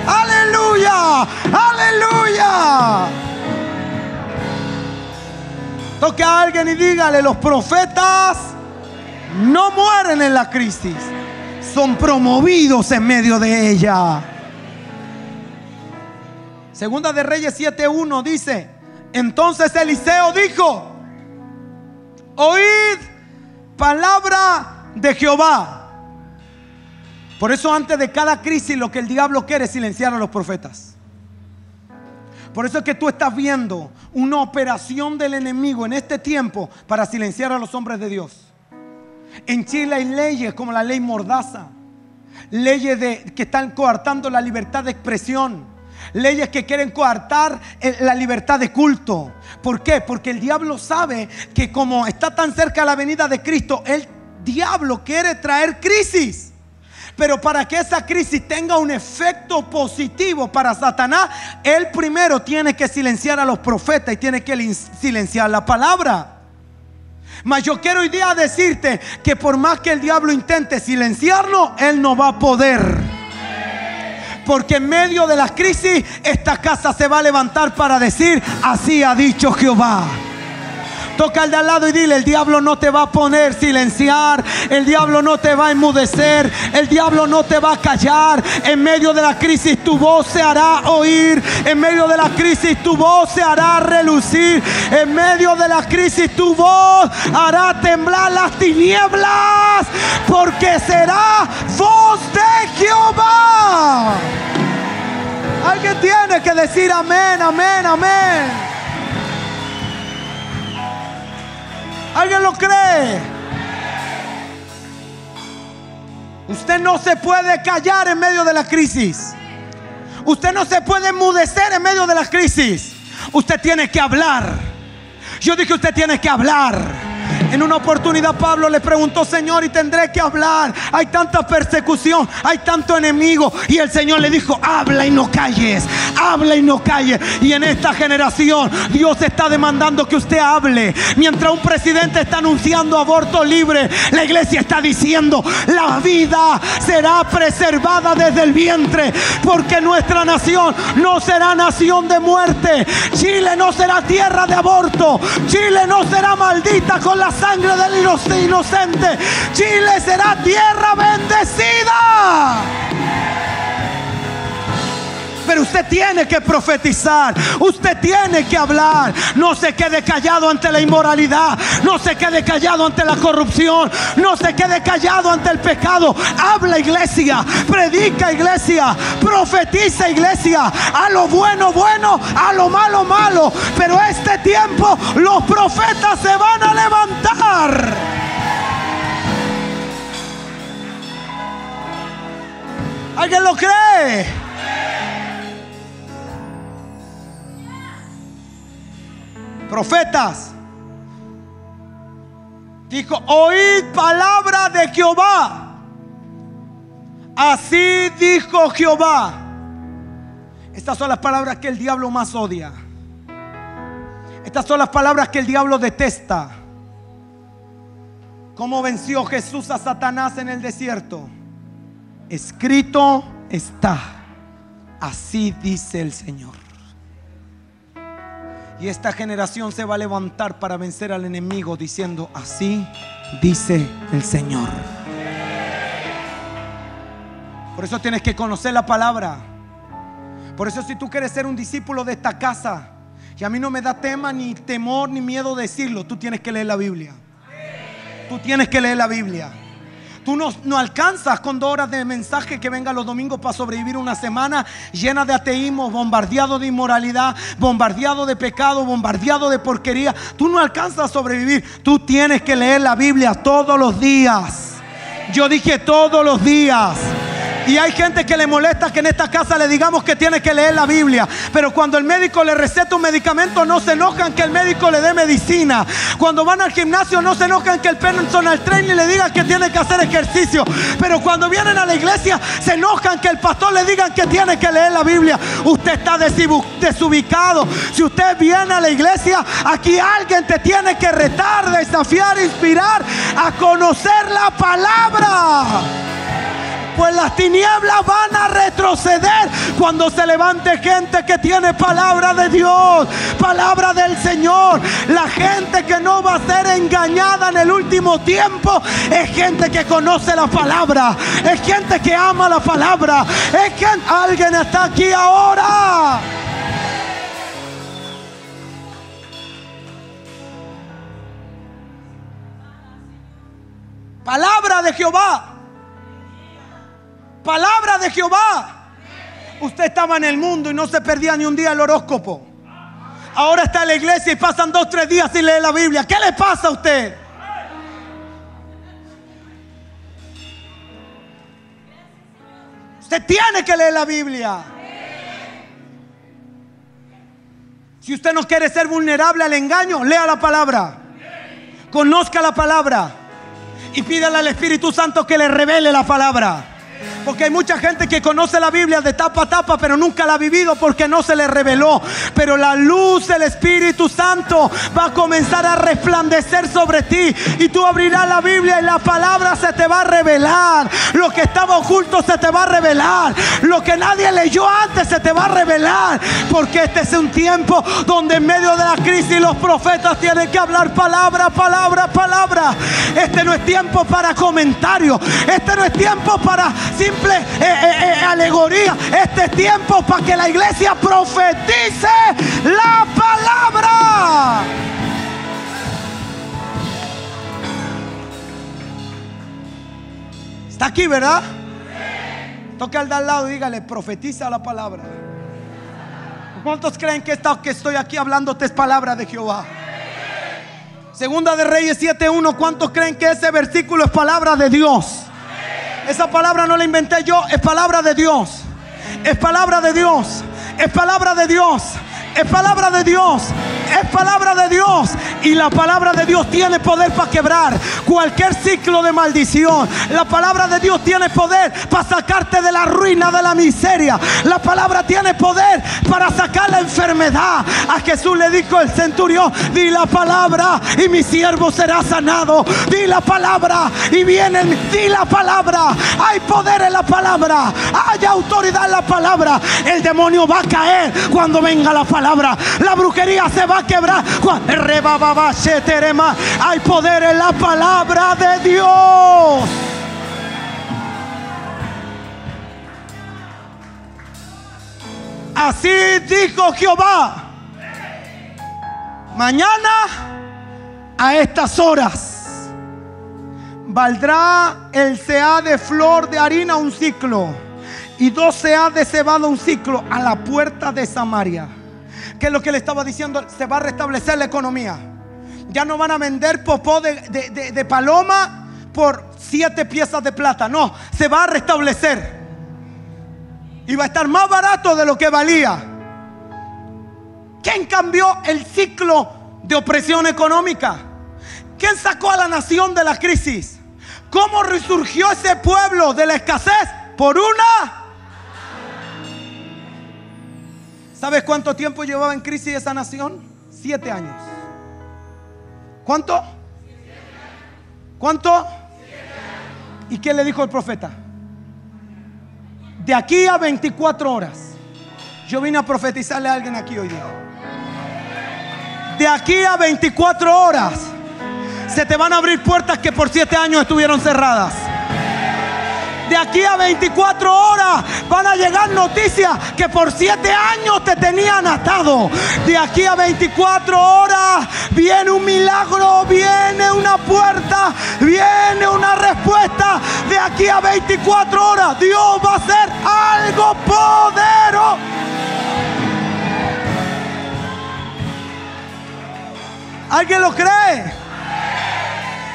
¡Aleluya! ¡Aleluya! Toca a alguien y dígale: los profetas no mueren en la crisis, son promovidos en medio de ella. Segunda de Reyes siete uno dice: entonces Eliseo dijo: oíd palabra de Jehová. Por eso antes de cada crisis lo que el diablo quiere es silenciar a los profetas. Por eso es que tú estás viendo una operación del enemigo en este tiempo para silenciar a los hombres de Dios. En Chile hay leyes como la ley Mordaza, leyes de, que están coartando la libertad de expresión, leyes que quieren coartar la libertad de culto. ¿Por qué? Porque el diablo sabe que como está tan cerca la venida de Cristo, el diablo quiere traer crisis. Pero para que esa crisis tenga un efecto positivo para Satanás, él primero tiene que silenciar a los profetas y tiene que silenciar la palabra. Mas yo quiero hoy día decirte que por más que el diablo intente silenciarlo, él no va a poder. Porque en medio de la crisis esta casa se va a levantar para decir: así ha dicho Jehová. Toca al de al lado y dile: el diablo no te va a poner silenciar, el diablo no te va a enmudecer, el diablo no te va a callar. En medio de la crisis tu voz se hará oír, en medio de la crisis tu voz se hará relucir, en medio de la crisis tu voz hará temblar las tinieblas, porque será voz de Jehová. Alguien tiene que decir amén, amén, amén. ¿Alguien lo cree? Usted no se puede callar en medio de la crisis. Usted no se puede enmudecer en medio de la crisis. Usted tiene que hablar. Yo dije, usted tiene que hablar. En una oportunidad Pablo le preguntó: Señor, ¿y tendré que hablar? Hay tanta persecución, hay tanto enemigo. Y el Señor le dijo: habla y no calles, habla y no calles. Y en esta generación Dios está demandando que usted hable. Mientras un presidente está anunciando aborto libre, la iglesia está diciendo: la vida será preservada desde el vientre, porque nuestra nación no será nación de muerte. Chile no será tierra de aborto. Chile no será maldita con la sangre del inocente. Chile será tierra bendecida. Pero usted tiene que profetizar, usted tiene que hablar. No se quede callado ante la inmoralidad, no se quede callado ante la corrupción, no se quede callado ante el pecado. Habla, iglesia, predica, iglesia, profetiza, iglesia. A lo bueno, bueno, a lo malo, malo. Pero este tiempo los profetas se van a levantar. ¿Alguien lo cree? Profetas, dijo: oíd palabra de Jehová. Así dijo Jehová. Estas son las palabras que el diablo más odia. Estas son las palabras que el diablo detesta. ¿Cómo venció Jesús a Satanás en el desierto? Escrito está. Así dice el Señor. Y esta generación se va a levantar para vencer al enemigo diciendo: así dice el Señor. Por eso tienes que conocer la palabra. Por eso, si tú quieres ser un discípulo de esta casa, y a mí no me da tema ni temor ni miedo decirlo, tú tienes que leer la Biblia. Tú tienes que leer la Biblia. Tú no, no alcanzas con dos horas de mensaje que venga los domingos para sobrevivir una semana llena de ateísmo, bombardeado de inmoralidad, bombardeado de pecado, bombardeado de porquería. Tú no alcanzas a sobrevivir. Tú tienes que leer la Biblia todos los días. Yo dije todos los días. Y hay gente que le molesta que en esta casa le digamos que tiene que leer la Biblia. Pero cuando el médico le receta un medicamento, no se enojan que el médico le dé medicina. Cuando van al gimnasio, no se enojan que el personal trainer le diga que tiene que hacer ejercicio. Pero cuando vienen a la iglesia, se enojan que el pastor le diga que tiene que leer la Biblia. Usted está desubicado. Si usted viene a la iglesia, aquí alguien te tiene que retar, desafiar, inspirar a conocer la palabra. Pues las tinieblas van a retroceder cuando se levante gente que tiene palabra de Dios, palabra del Señor. La gente que no va a ser engañada en el último tiempo es gente que conoce la palabra, es gente que ama la palabra, es que alguien está aquí ahora. Palabra de Jehová. Palabra de Jehová. Usted estaba en el mundo y no se perdía ni un día el horóscopo. Ahora está en la iglesia y pasan dos, tres días sin leer la Biblia. ¿Qué le pasa a usted? Usted tiene que leer la Biblia. Si usted no quiere ser vulnerable al engaño, lea la palabra. Conozca la palabra. Y pídale al Espíritu Santo que le revele la palabra. Porque hay mucha gente que conoce la Biblia de tapa a tapa, pero nunca la ha vivido porque no se le reveló. Pero la luz del Espíritu Santo va a comenzar a resplandecer sobre ti, y tú abrirás la Biblia y la palabra se te va a revelar. Lo que estaba oculto se te va a revelar. Lo que nadie leyó antes se te va a revelar. Porque este es un tiempo donde en medio de la crisis los profetas tienen que hablar palabra, palabra, palabra. Este no es tiempo para comentarios. Este no es tiempo para simple eh, eh, eh, alegoría. Este es tiempo para que la iglesia profetice la palabra. Está aquí, ¿verdad? Toca al de al lado y dígale: profetiza la palabra. ¿Cuántos creen que esta que estoy aquí hablándote es palabra de Jehová? Segunda de Reyes siete uno. ¿Cuántos creen que ese versículo es palabra de Dios? Esa palabra no la inventé yo, es palabra de Dios. Es palabra de Dios. Es palabra de Dios. Es palabra de Dios. Es palabra de Dios. Y la palabra de Dios tiene poder para quebrar cualquier ciclo de maldición. La palabra de Dios tiene poder para sacarte de la ruina, de la miseria. La palabra tiene poder para sacar la enfermedad. A Jesús le dijo el centurión: di la palabra y mi siervo será sanado. Di la palabra y viene. Di la palabra. Hay poder en la palabra. Hay autoridad en la palabra. El demonio va a caer cuando venga la palabra. La brujería se va a quebrar. Hay poder en la palabra de Dios. Así dijo Jehová: mañana a estas horas valdrá el seah de flor de harina un ciclo y dos seah de cebada un ciclo a la puerta de Samaria. Que es lo que le estaba diciendo: se va a restablecer la economía. Ya no van a vender popó de, de, de, de paloma por siete piezas de plata. No, se va a restablecer. Y va a estar más barato de lo que valía. ¿Quién cambió el ciclo de opresión económica? ¿Quién sacó a la nación de la crisis? ¿Cómo resurgió ese pueblo de la escasez? Por una... ¿Sabes cuánto tiempo llevaba en crisis esa nación? Siete años. ¿Cuánto? ¿Cuánto? ¿Y qué le dijo el profeta? De aquí a veinticuatro horas. Yo vine a profetizarle a alguien aquí hoy día. De aquí a veinticuatro horas se te van a abrir puertas que por siete años estuvieron cerradas. De aquí a veinticuatro horas van a llegar noticias que por siete años te tenían atado. De aquí a veinticuatro horas viene un milagro, viene una puerta, viene una respuesta. De aquí a veinticuatro horas Dios va a hacer algo poderoso. ¿Alguien lo cree?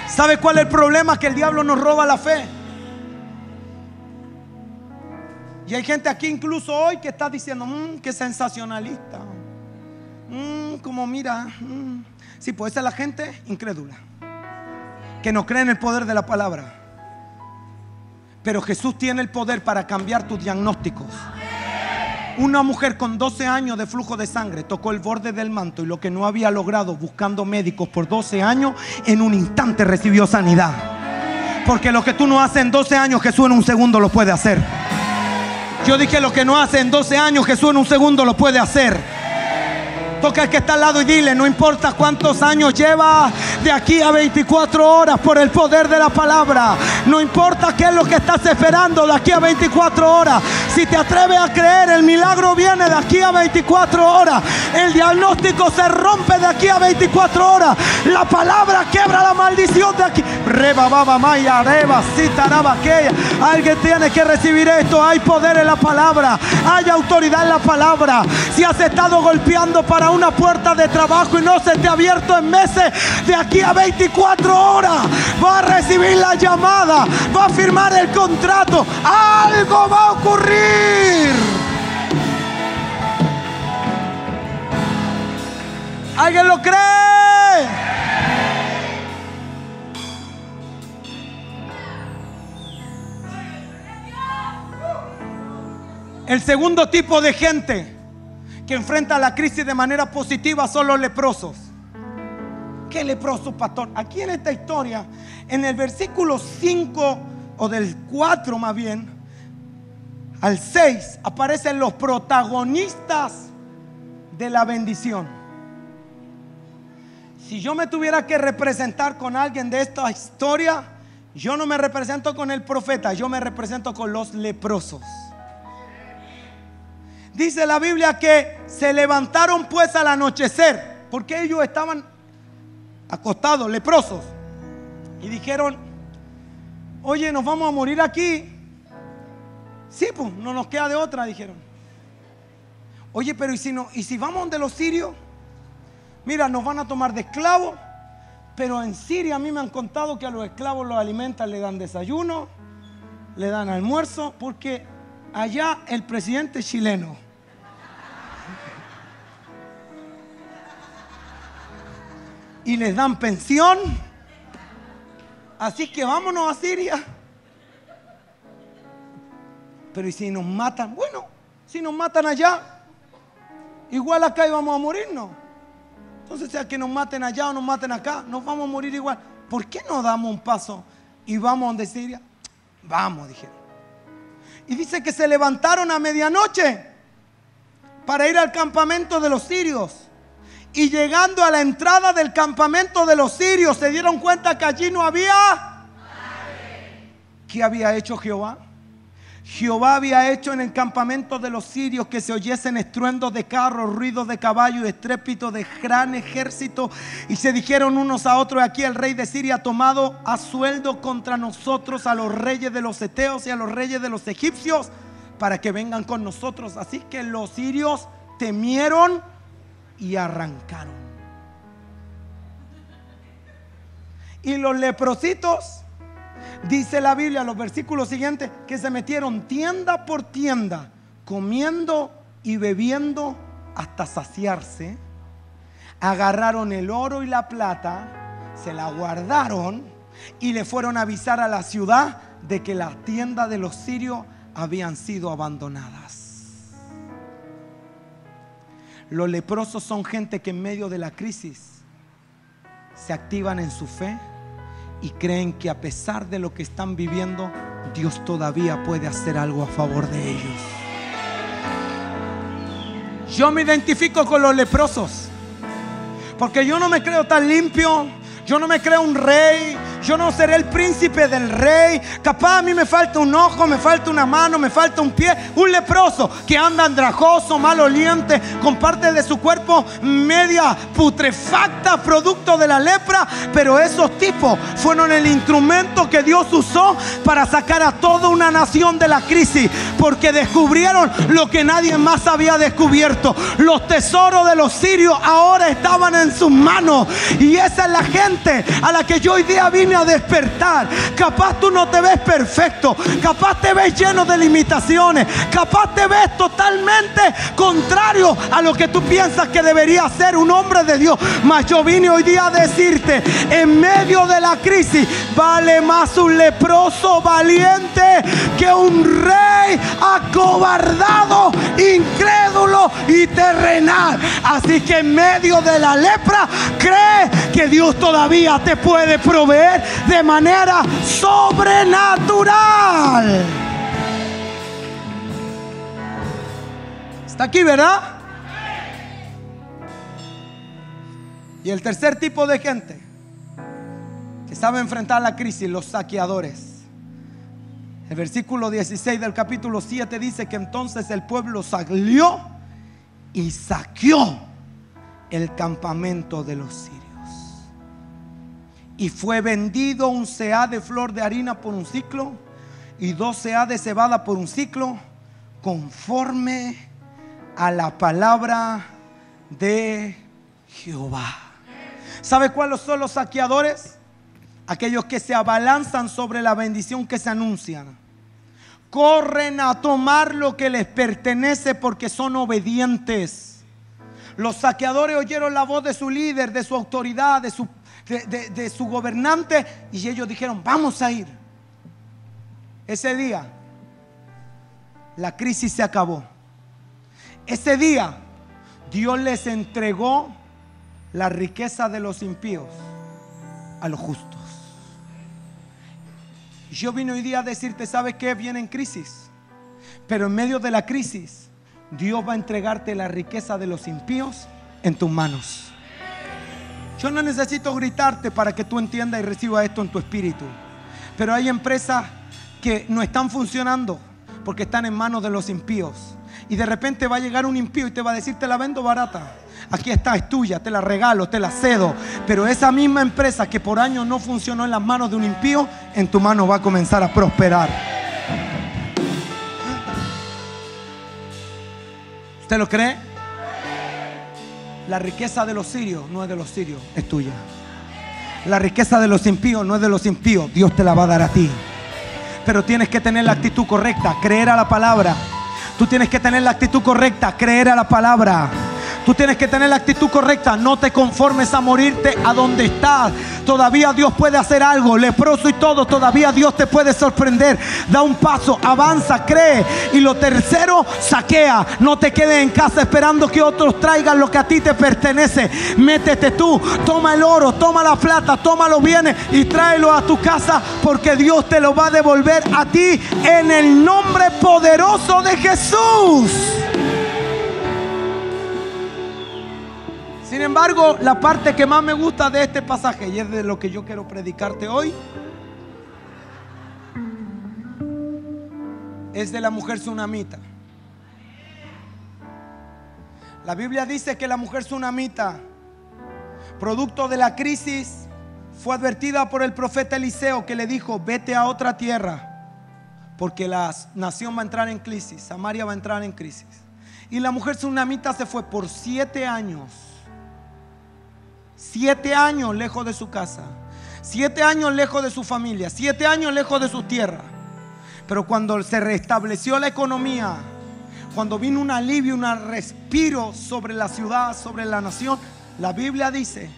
¿Sabe cuál es el problema? Que el diablo nos roba la fe. Y hay gente aquí incluso hoy que está diciendo: mmm, que sensacionalista. Mmm, como mira. Mmm. Sí, pues esa es la gente incrédula, que no cree en el poder de la palabra. Pero Jesús tiene el poder para cambiar tus diagnósticos. Una mujer con doce años de flujo de sangre tocó el borde del manto, y lo que no había logrado buscando médicos por doce años, en un instante recibió sanidad. Porque lo que tú no haces en doce años, Jesús en un segundo lo puede hacer. Yo dije: lo que no hace en doce años, Jesús en un segundo lo puede hacer. Toca al que está al lado y dile: no importa cuántos años lleva, de aquí a veinticuatro horas, por el poder de la palabra. No importa qué es lo que estás esperando de aquí a veinticuatro horas. Si te atreves a creer, el milagro viene de aquí a veinticuatro horas. El diagnóstico se rompe de aquí a veinticuatro horas. La palabra quiebra la maldición de aquí. Reba baba maya, reba sitaraba aquella. Alguien tiene que recibir esto. Hay poder en la palabra. Hay autoridad en la palabra. Si has estado golpeando para una puerta de trabajo y no se te ha abierto en meses, de aquí a veinticuatro horas va a recibir la llamada, va a firmar el contrato, algo va a ocurrir. ¿Alguien lo cree? El segundo tipo de gente que enfrenta la crisis de manera positiva son los leprosos. ¿Qué leprosos, pastor? Aquí en esta historia, en el versículo cinco o del cuatro más bien al seis, aparecen los protagonistas de la bendición. Si yo me tuviera que representar con alguien de esta historia, yo no me represento con el profeta, yo me represento con los leprosos. Dice la Biblia que se levantaron pues al anochecer, porque ellos estaban acostados, leprosos, y dijeron: oye, nos vamos a morir aquí. Sí, pues no nos queda de otra, dijeron. Oye, pero ¿y si, no, y si vamos donde los sirios? Mira, nos van a tomar de esclavos, pero en Siria a mí me han contado que a los esclavos los alimentan, le dan desayuno, le dan almuerzo, porque allá el presidente es chileno. Y les dan pensión. Así que vámonos a Siria. Pero ¿y si nos matan? Bueno, si nos matan allá, igual acá íbamos a morirnos. Entonces, sea que nos maten allá o nos maten acá, nos vamos a morir igual. ¿Por qué no damos un paso y vamos a donde Siria? Vamos, dijeron. Y dice que se levantaron a medianoche para ir al campamento de los sirios. Y llegando a la entrada del campamento de los sirios, se dieron cuenta que allí no había nadie. ¿Qué había hecho Jehová? Jehová había hecho en el campamento de los sirios que se oyesen estruendos de carros, ruidos de caballos, estrépito de gran ejército. Y se dijeron unos a otros: aquí el rey de Siria ha tomado a sueldo contra nosotros a los reyes de los heteos y a los reyes de los egipcios para que vengan con nosotros. Así que los sirios temieron y arrancaron. Y los leprositos, dice la Biblia, los versículos siguientes, que se metieron tienda por tienda, comiendo y bebiendo hasta saciarse. Agarraron el oro y la plata, se la guardaron y le fueron a avisar a la ciudad de que las tiendas de los sirios habían sido abandonadas. Los leprosos son gente que en medio de la crisis se activan en su fe y creen que a pesar de lo que están viviendo, Dios todavía puede hacer algo a favor de ellos. Yo me identifico con los leprosos, porque yo no me creo tan limpio, yo no me creo un rey, yo no seré el príncipe del rey. Capaz a mí me falta un ojo, me falta una mano, me falta un pie. Un leproso que anda andrajoso, maloliente, con parte de su cuerpo media putrefacta, producto de la lepra. Pero esos tipos fueron el instrumento que Dios usó para sacar a toda una nación de la crisis, porque descubrieron lo que nadie más había descubierto. Los tesoros de los sirios ahora estaban en sus manos. Y esa es la gente a la que yo hoy día vine a despertar. Capaz tú no te ves perfecto, capaz te ves lleno de limitaciones, capaz te ves totalmente contrario a lo que tú piensas que debería ser un hombre de Dios, mas yo vine hoy día a decirte: en medio de la crisis vale más un leproso valiente que un rey acobardado, incrédulo y terrenal. Así que en medio de la lepra, cree que Dios todavía te puede proveer de manera sobrenatural. Está aquí, ¿verdad? Y el tercer tipo de gente que sabe enfrentar la crisis, los saqueadores. El versículo dieciséis del capítulo siete dice que entonces el pueblo salió y saqueó el campamento de los sirios. Y fue vendido un seá de flor de harina por un siclo y dos seá de cebada por un siclo, conforme a la palabra de Jehová. ¿Sabe cuáles son los saqueadores? Aquellos que se abalanzan sobre la bendición que se anuncia. Corren a tomar lo que les pertenece porque son obedientes. Los saqueadores oyeron la voz de su líder, de su autoridad, de su De, de, de su gobernante, y ellos dijeron: vamos a ir. Ese día la crisis se acabó. Ese día Dios les entregó la riqueza de los impíos a los justos. Yo vine hoy día a decirte, ¿sabes qué? Viene en crisis, pero en medio de la crisis Dios va a entregarte la riqueza de los impíos en tus manos. Yo no necesito gritarte para que tú entiendas y recibas esto en tu espíritu. Pero hay empresas que no están funcionando porque están en manos de los impíos. Y de repente va a llegar un impío y te va a decir, te la vendo barata. Aquí está, es tuya, te la regalo, te la cedo. Pero esa misma empresa que por años no funcionó en las manos de un impío, en tu mano va a comenzar a prosperar. ¿Usted lo cree? La riqueza de los sirios no es de los sirios, es tuya. La riqueza de los impíos no es de los impíos, Dios te la va a dar a ti. Pero tienes que tener la actitud correcta, creer a la palabra. Tú tienes que tener la actitud correcta, creer a la palabra. Tú tienes que tener la actitud correcta. No te conformes a morirte a donde estás. Todavía Dios puede hacer algo. Leproso y todo, todavía Dios te puede sorprender. Da un paso, avanza, cree. Y lo tercero, saquea. No te quedes en casa esperando que otros traigan lo que a ti te pertenece. Métete tú, toma el oro, toma la plata, toma los bienes y tráelo a tu casa, porque Dios te lo va a devolver a ti en el nombre poderoso de Jesús. Sin embargo, la parte que más me gusta de este pasaje, y es de lo que yo quiero predicarte hoy, es de la mujer sunamita. La Biblia dice que la mujer sunamita, producto de la crisis, fue advertida por el profeta Eliseo, que le dijo, vete a otra tierra, porque la nación va a entrar en crisis, Samaria va a entrar en crisis. Y la mujer sunamita se fue por siete años. Siete años lejos de su casa, siete años lejos de su familia, siete años lejos de su tierra. Pero cuando se restableció la economía, cuando vino un alivio, un respiro sobre la ciudad, sobre la nación, la Biblia dice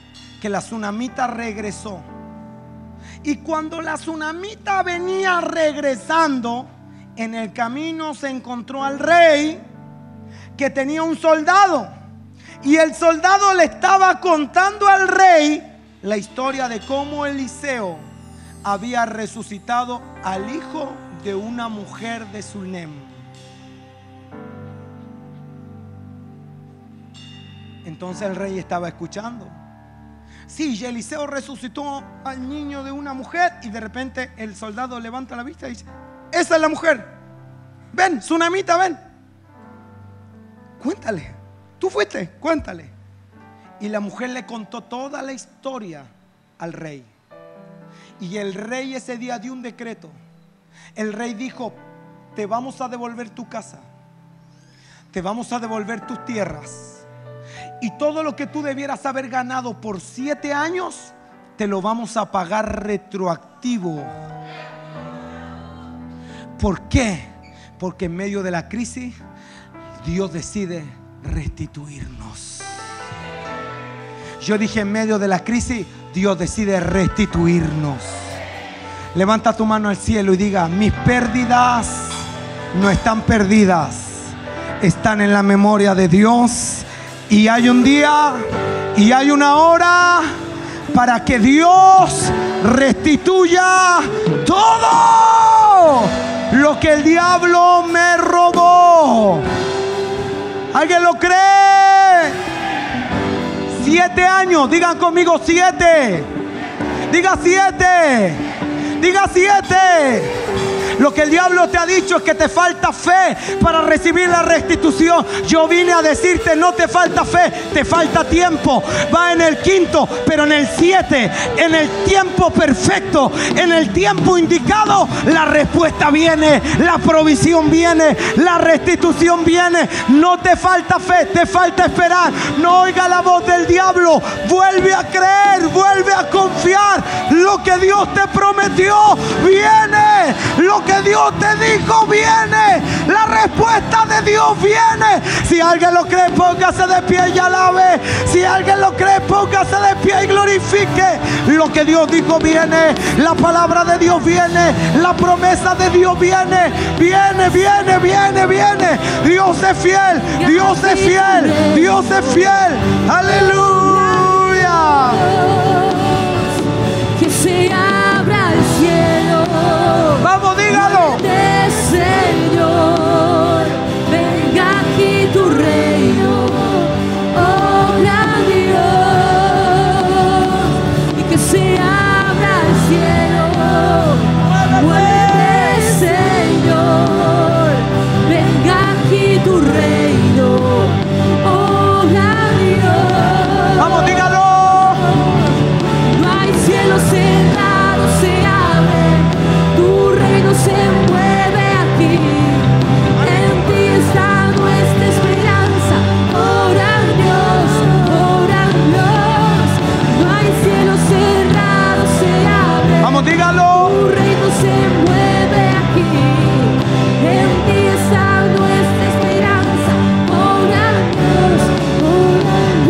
que la sunamita regresó. Y cuando la sunamita venía regresando, en el camino se encontró al rey, que tenía un soldado. Y el soldado le estaba contando al rey la historia de cómo Eliseo había resucitado al hijo de una mujer de Sunem. Entonces el rey estaba escuchando. Sí, Eliseo resucitó al niño de una mujer. Y de repente el soldado levanta la vista y dice, esa es la mujer. Ven, sunamita, ven. Cuéntale. Tú fuiste, cuéntale. Y la mujer le contó toda la historia al rey. Y el rey ese día dio un decreto. El rey dijo, te vamos a devolver tu casa, te vamos a devolver tus tierras, y todo lo que tú debieras haber ganado por siete años te lo vamos a pagar retroactivo. ¿Por qué? Porque en medio de la crisis Dios decide restituirnos. Yo dije, en medio de la crisis Dios decide restituirnos. Levanta tu mano al cielo y diga, mis pérdidas no están perdidas, están en la memoria de Dios. Y hay un día y hay una hora para que Dios restituya todo lo que el diablo me robó. ¿Alguien lo cree? Siete años, digan conmigo siete. Diga siete. Diga siete. Lo que el diablo te ha dicho es que te falta fe para recibir la restitución. Yo vine a decirte, no te falta fe, te falta tiempo. Va en el quinto, pero en el siete, en el tiempo perfecto, en el tiempo indicado, la respuesta viene, la provisión viene, la restitución viene. No te falta fe, te falta esperar. No oiga la voz del diablo. Vuelve a creer, vuelve a confiar. Lo que Dios te prometió viene. Lo que que Dios te dijo viene. La respuesta de Dios viene. Si alguien lo cree, póngase de pie y alabe. Si alguien lo cree, póngase de pie y glorifique. Lo que Dios dijo viene. La palabra de Dios viene. La promesa de Dios viene. Viene, viene, viene, viene. Dios es fiel. Dios es fiel. Dios es fiel. Aleluya. Que se abra el cielo. Vamos, dígalo. Señor, venga aquí tu reino. Obra Dios. Y que se abra el cielo. Muévete, Señor, venga aquí tu reino. Obra Dios. Vamos, dígalo. No hay cielo cerrado, se abre. Tu reino se mueve. Dígalo. Tu reino se mueve aquí. En ti está nuestra esperanza. Ora Dios,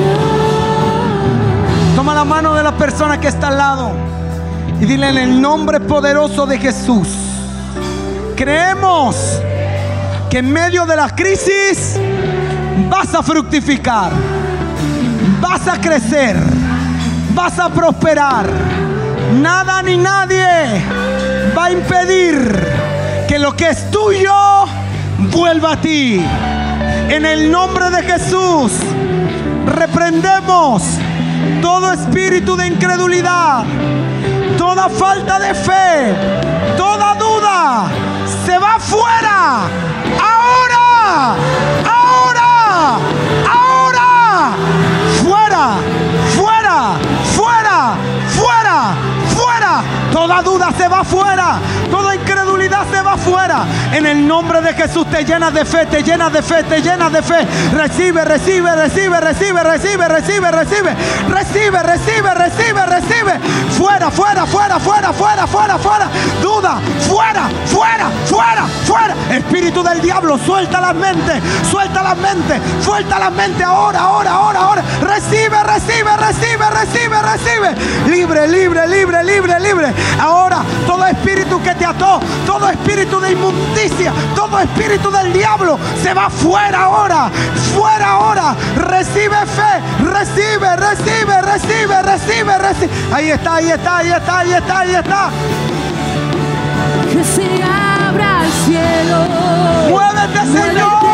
ora Dios. Toma la mano de la persona que está al lado y dile: en el nombre poderoso de Jesús, creemos que en medio de la crisis vas a fructificar, vas a crecer, vas a prosperar. Nada ni nadie va a impedir que lo que es tuyo vuelva a ti. En el nombre de Jesús, reprendemos todo espíritu de incredulidad, toda falta de fe, toda duda. Se va fuera. Ahora, ahora, ahora. Fuera, fuera, fuera, fuera. Toda duda se va fuera, toda incredulidad se va fuera. En el nombre de Jesús te llenas de fe, te llenas de fe, te llenas de fe. Recibe, recibe, recibe, recibe, recibe, recibe, recibe, recibe, recibe, recibe, recibe. Fuera, fuera, fuera, fuera, fuera, fuera, fuera. Duda, fuera, fuera, fuera, fuera. Espíritu del diablo, suelta la mente, suelta la mente, suelta la mente ahora, ahora, ahora, ahora. Recibe, recibe, recibe, recibe, recibe. Libre, libre, libre, libre, libre. Ahora todo espíritu que te ató, todo espíritu de inmundicia, todo espíritu del diablo se va fuera ahora, fuera ahora. Recibe fe, recibe, recibe, recibe, recibe, recibe. Ahí está, ahí está, ahí está, ahí está, ahí está. Que se abra el cielo. Muévete, Señor.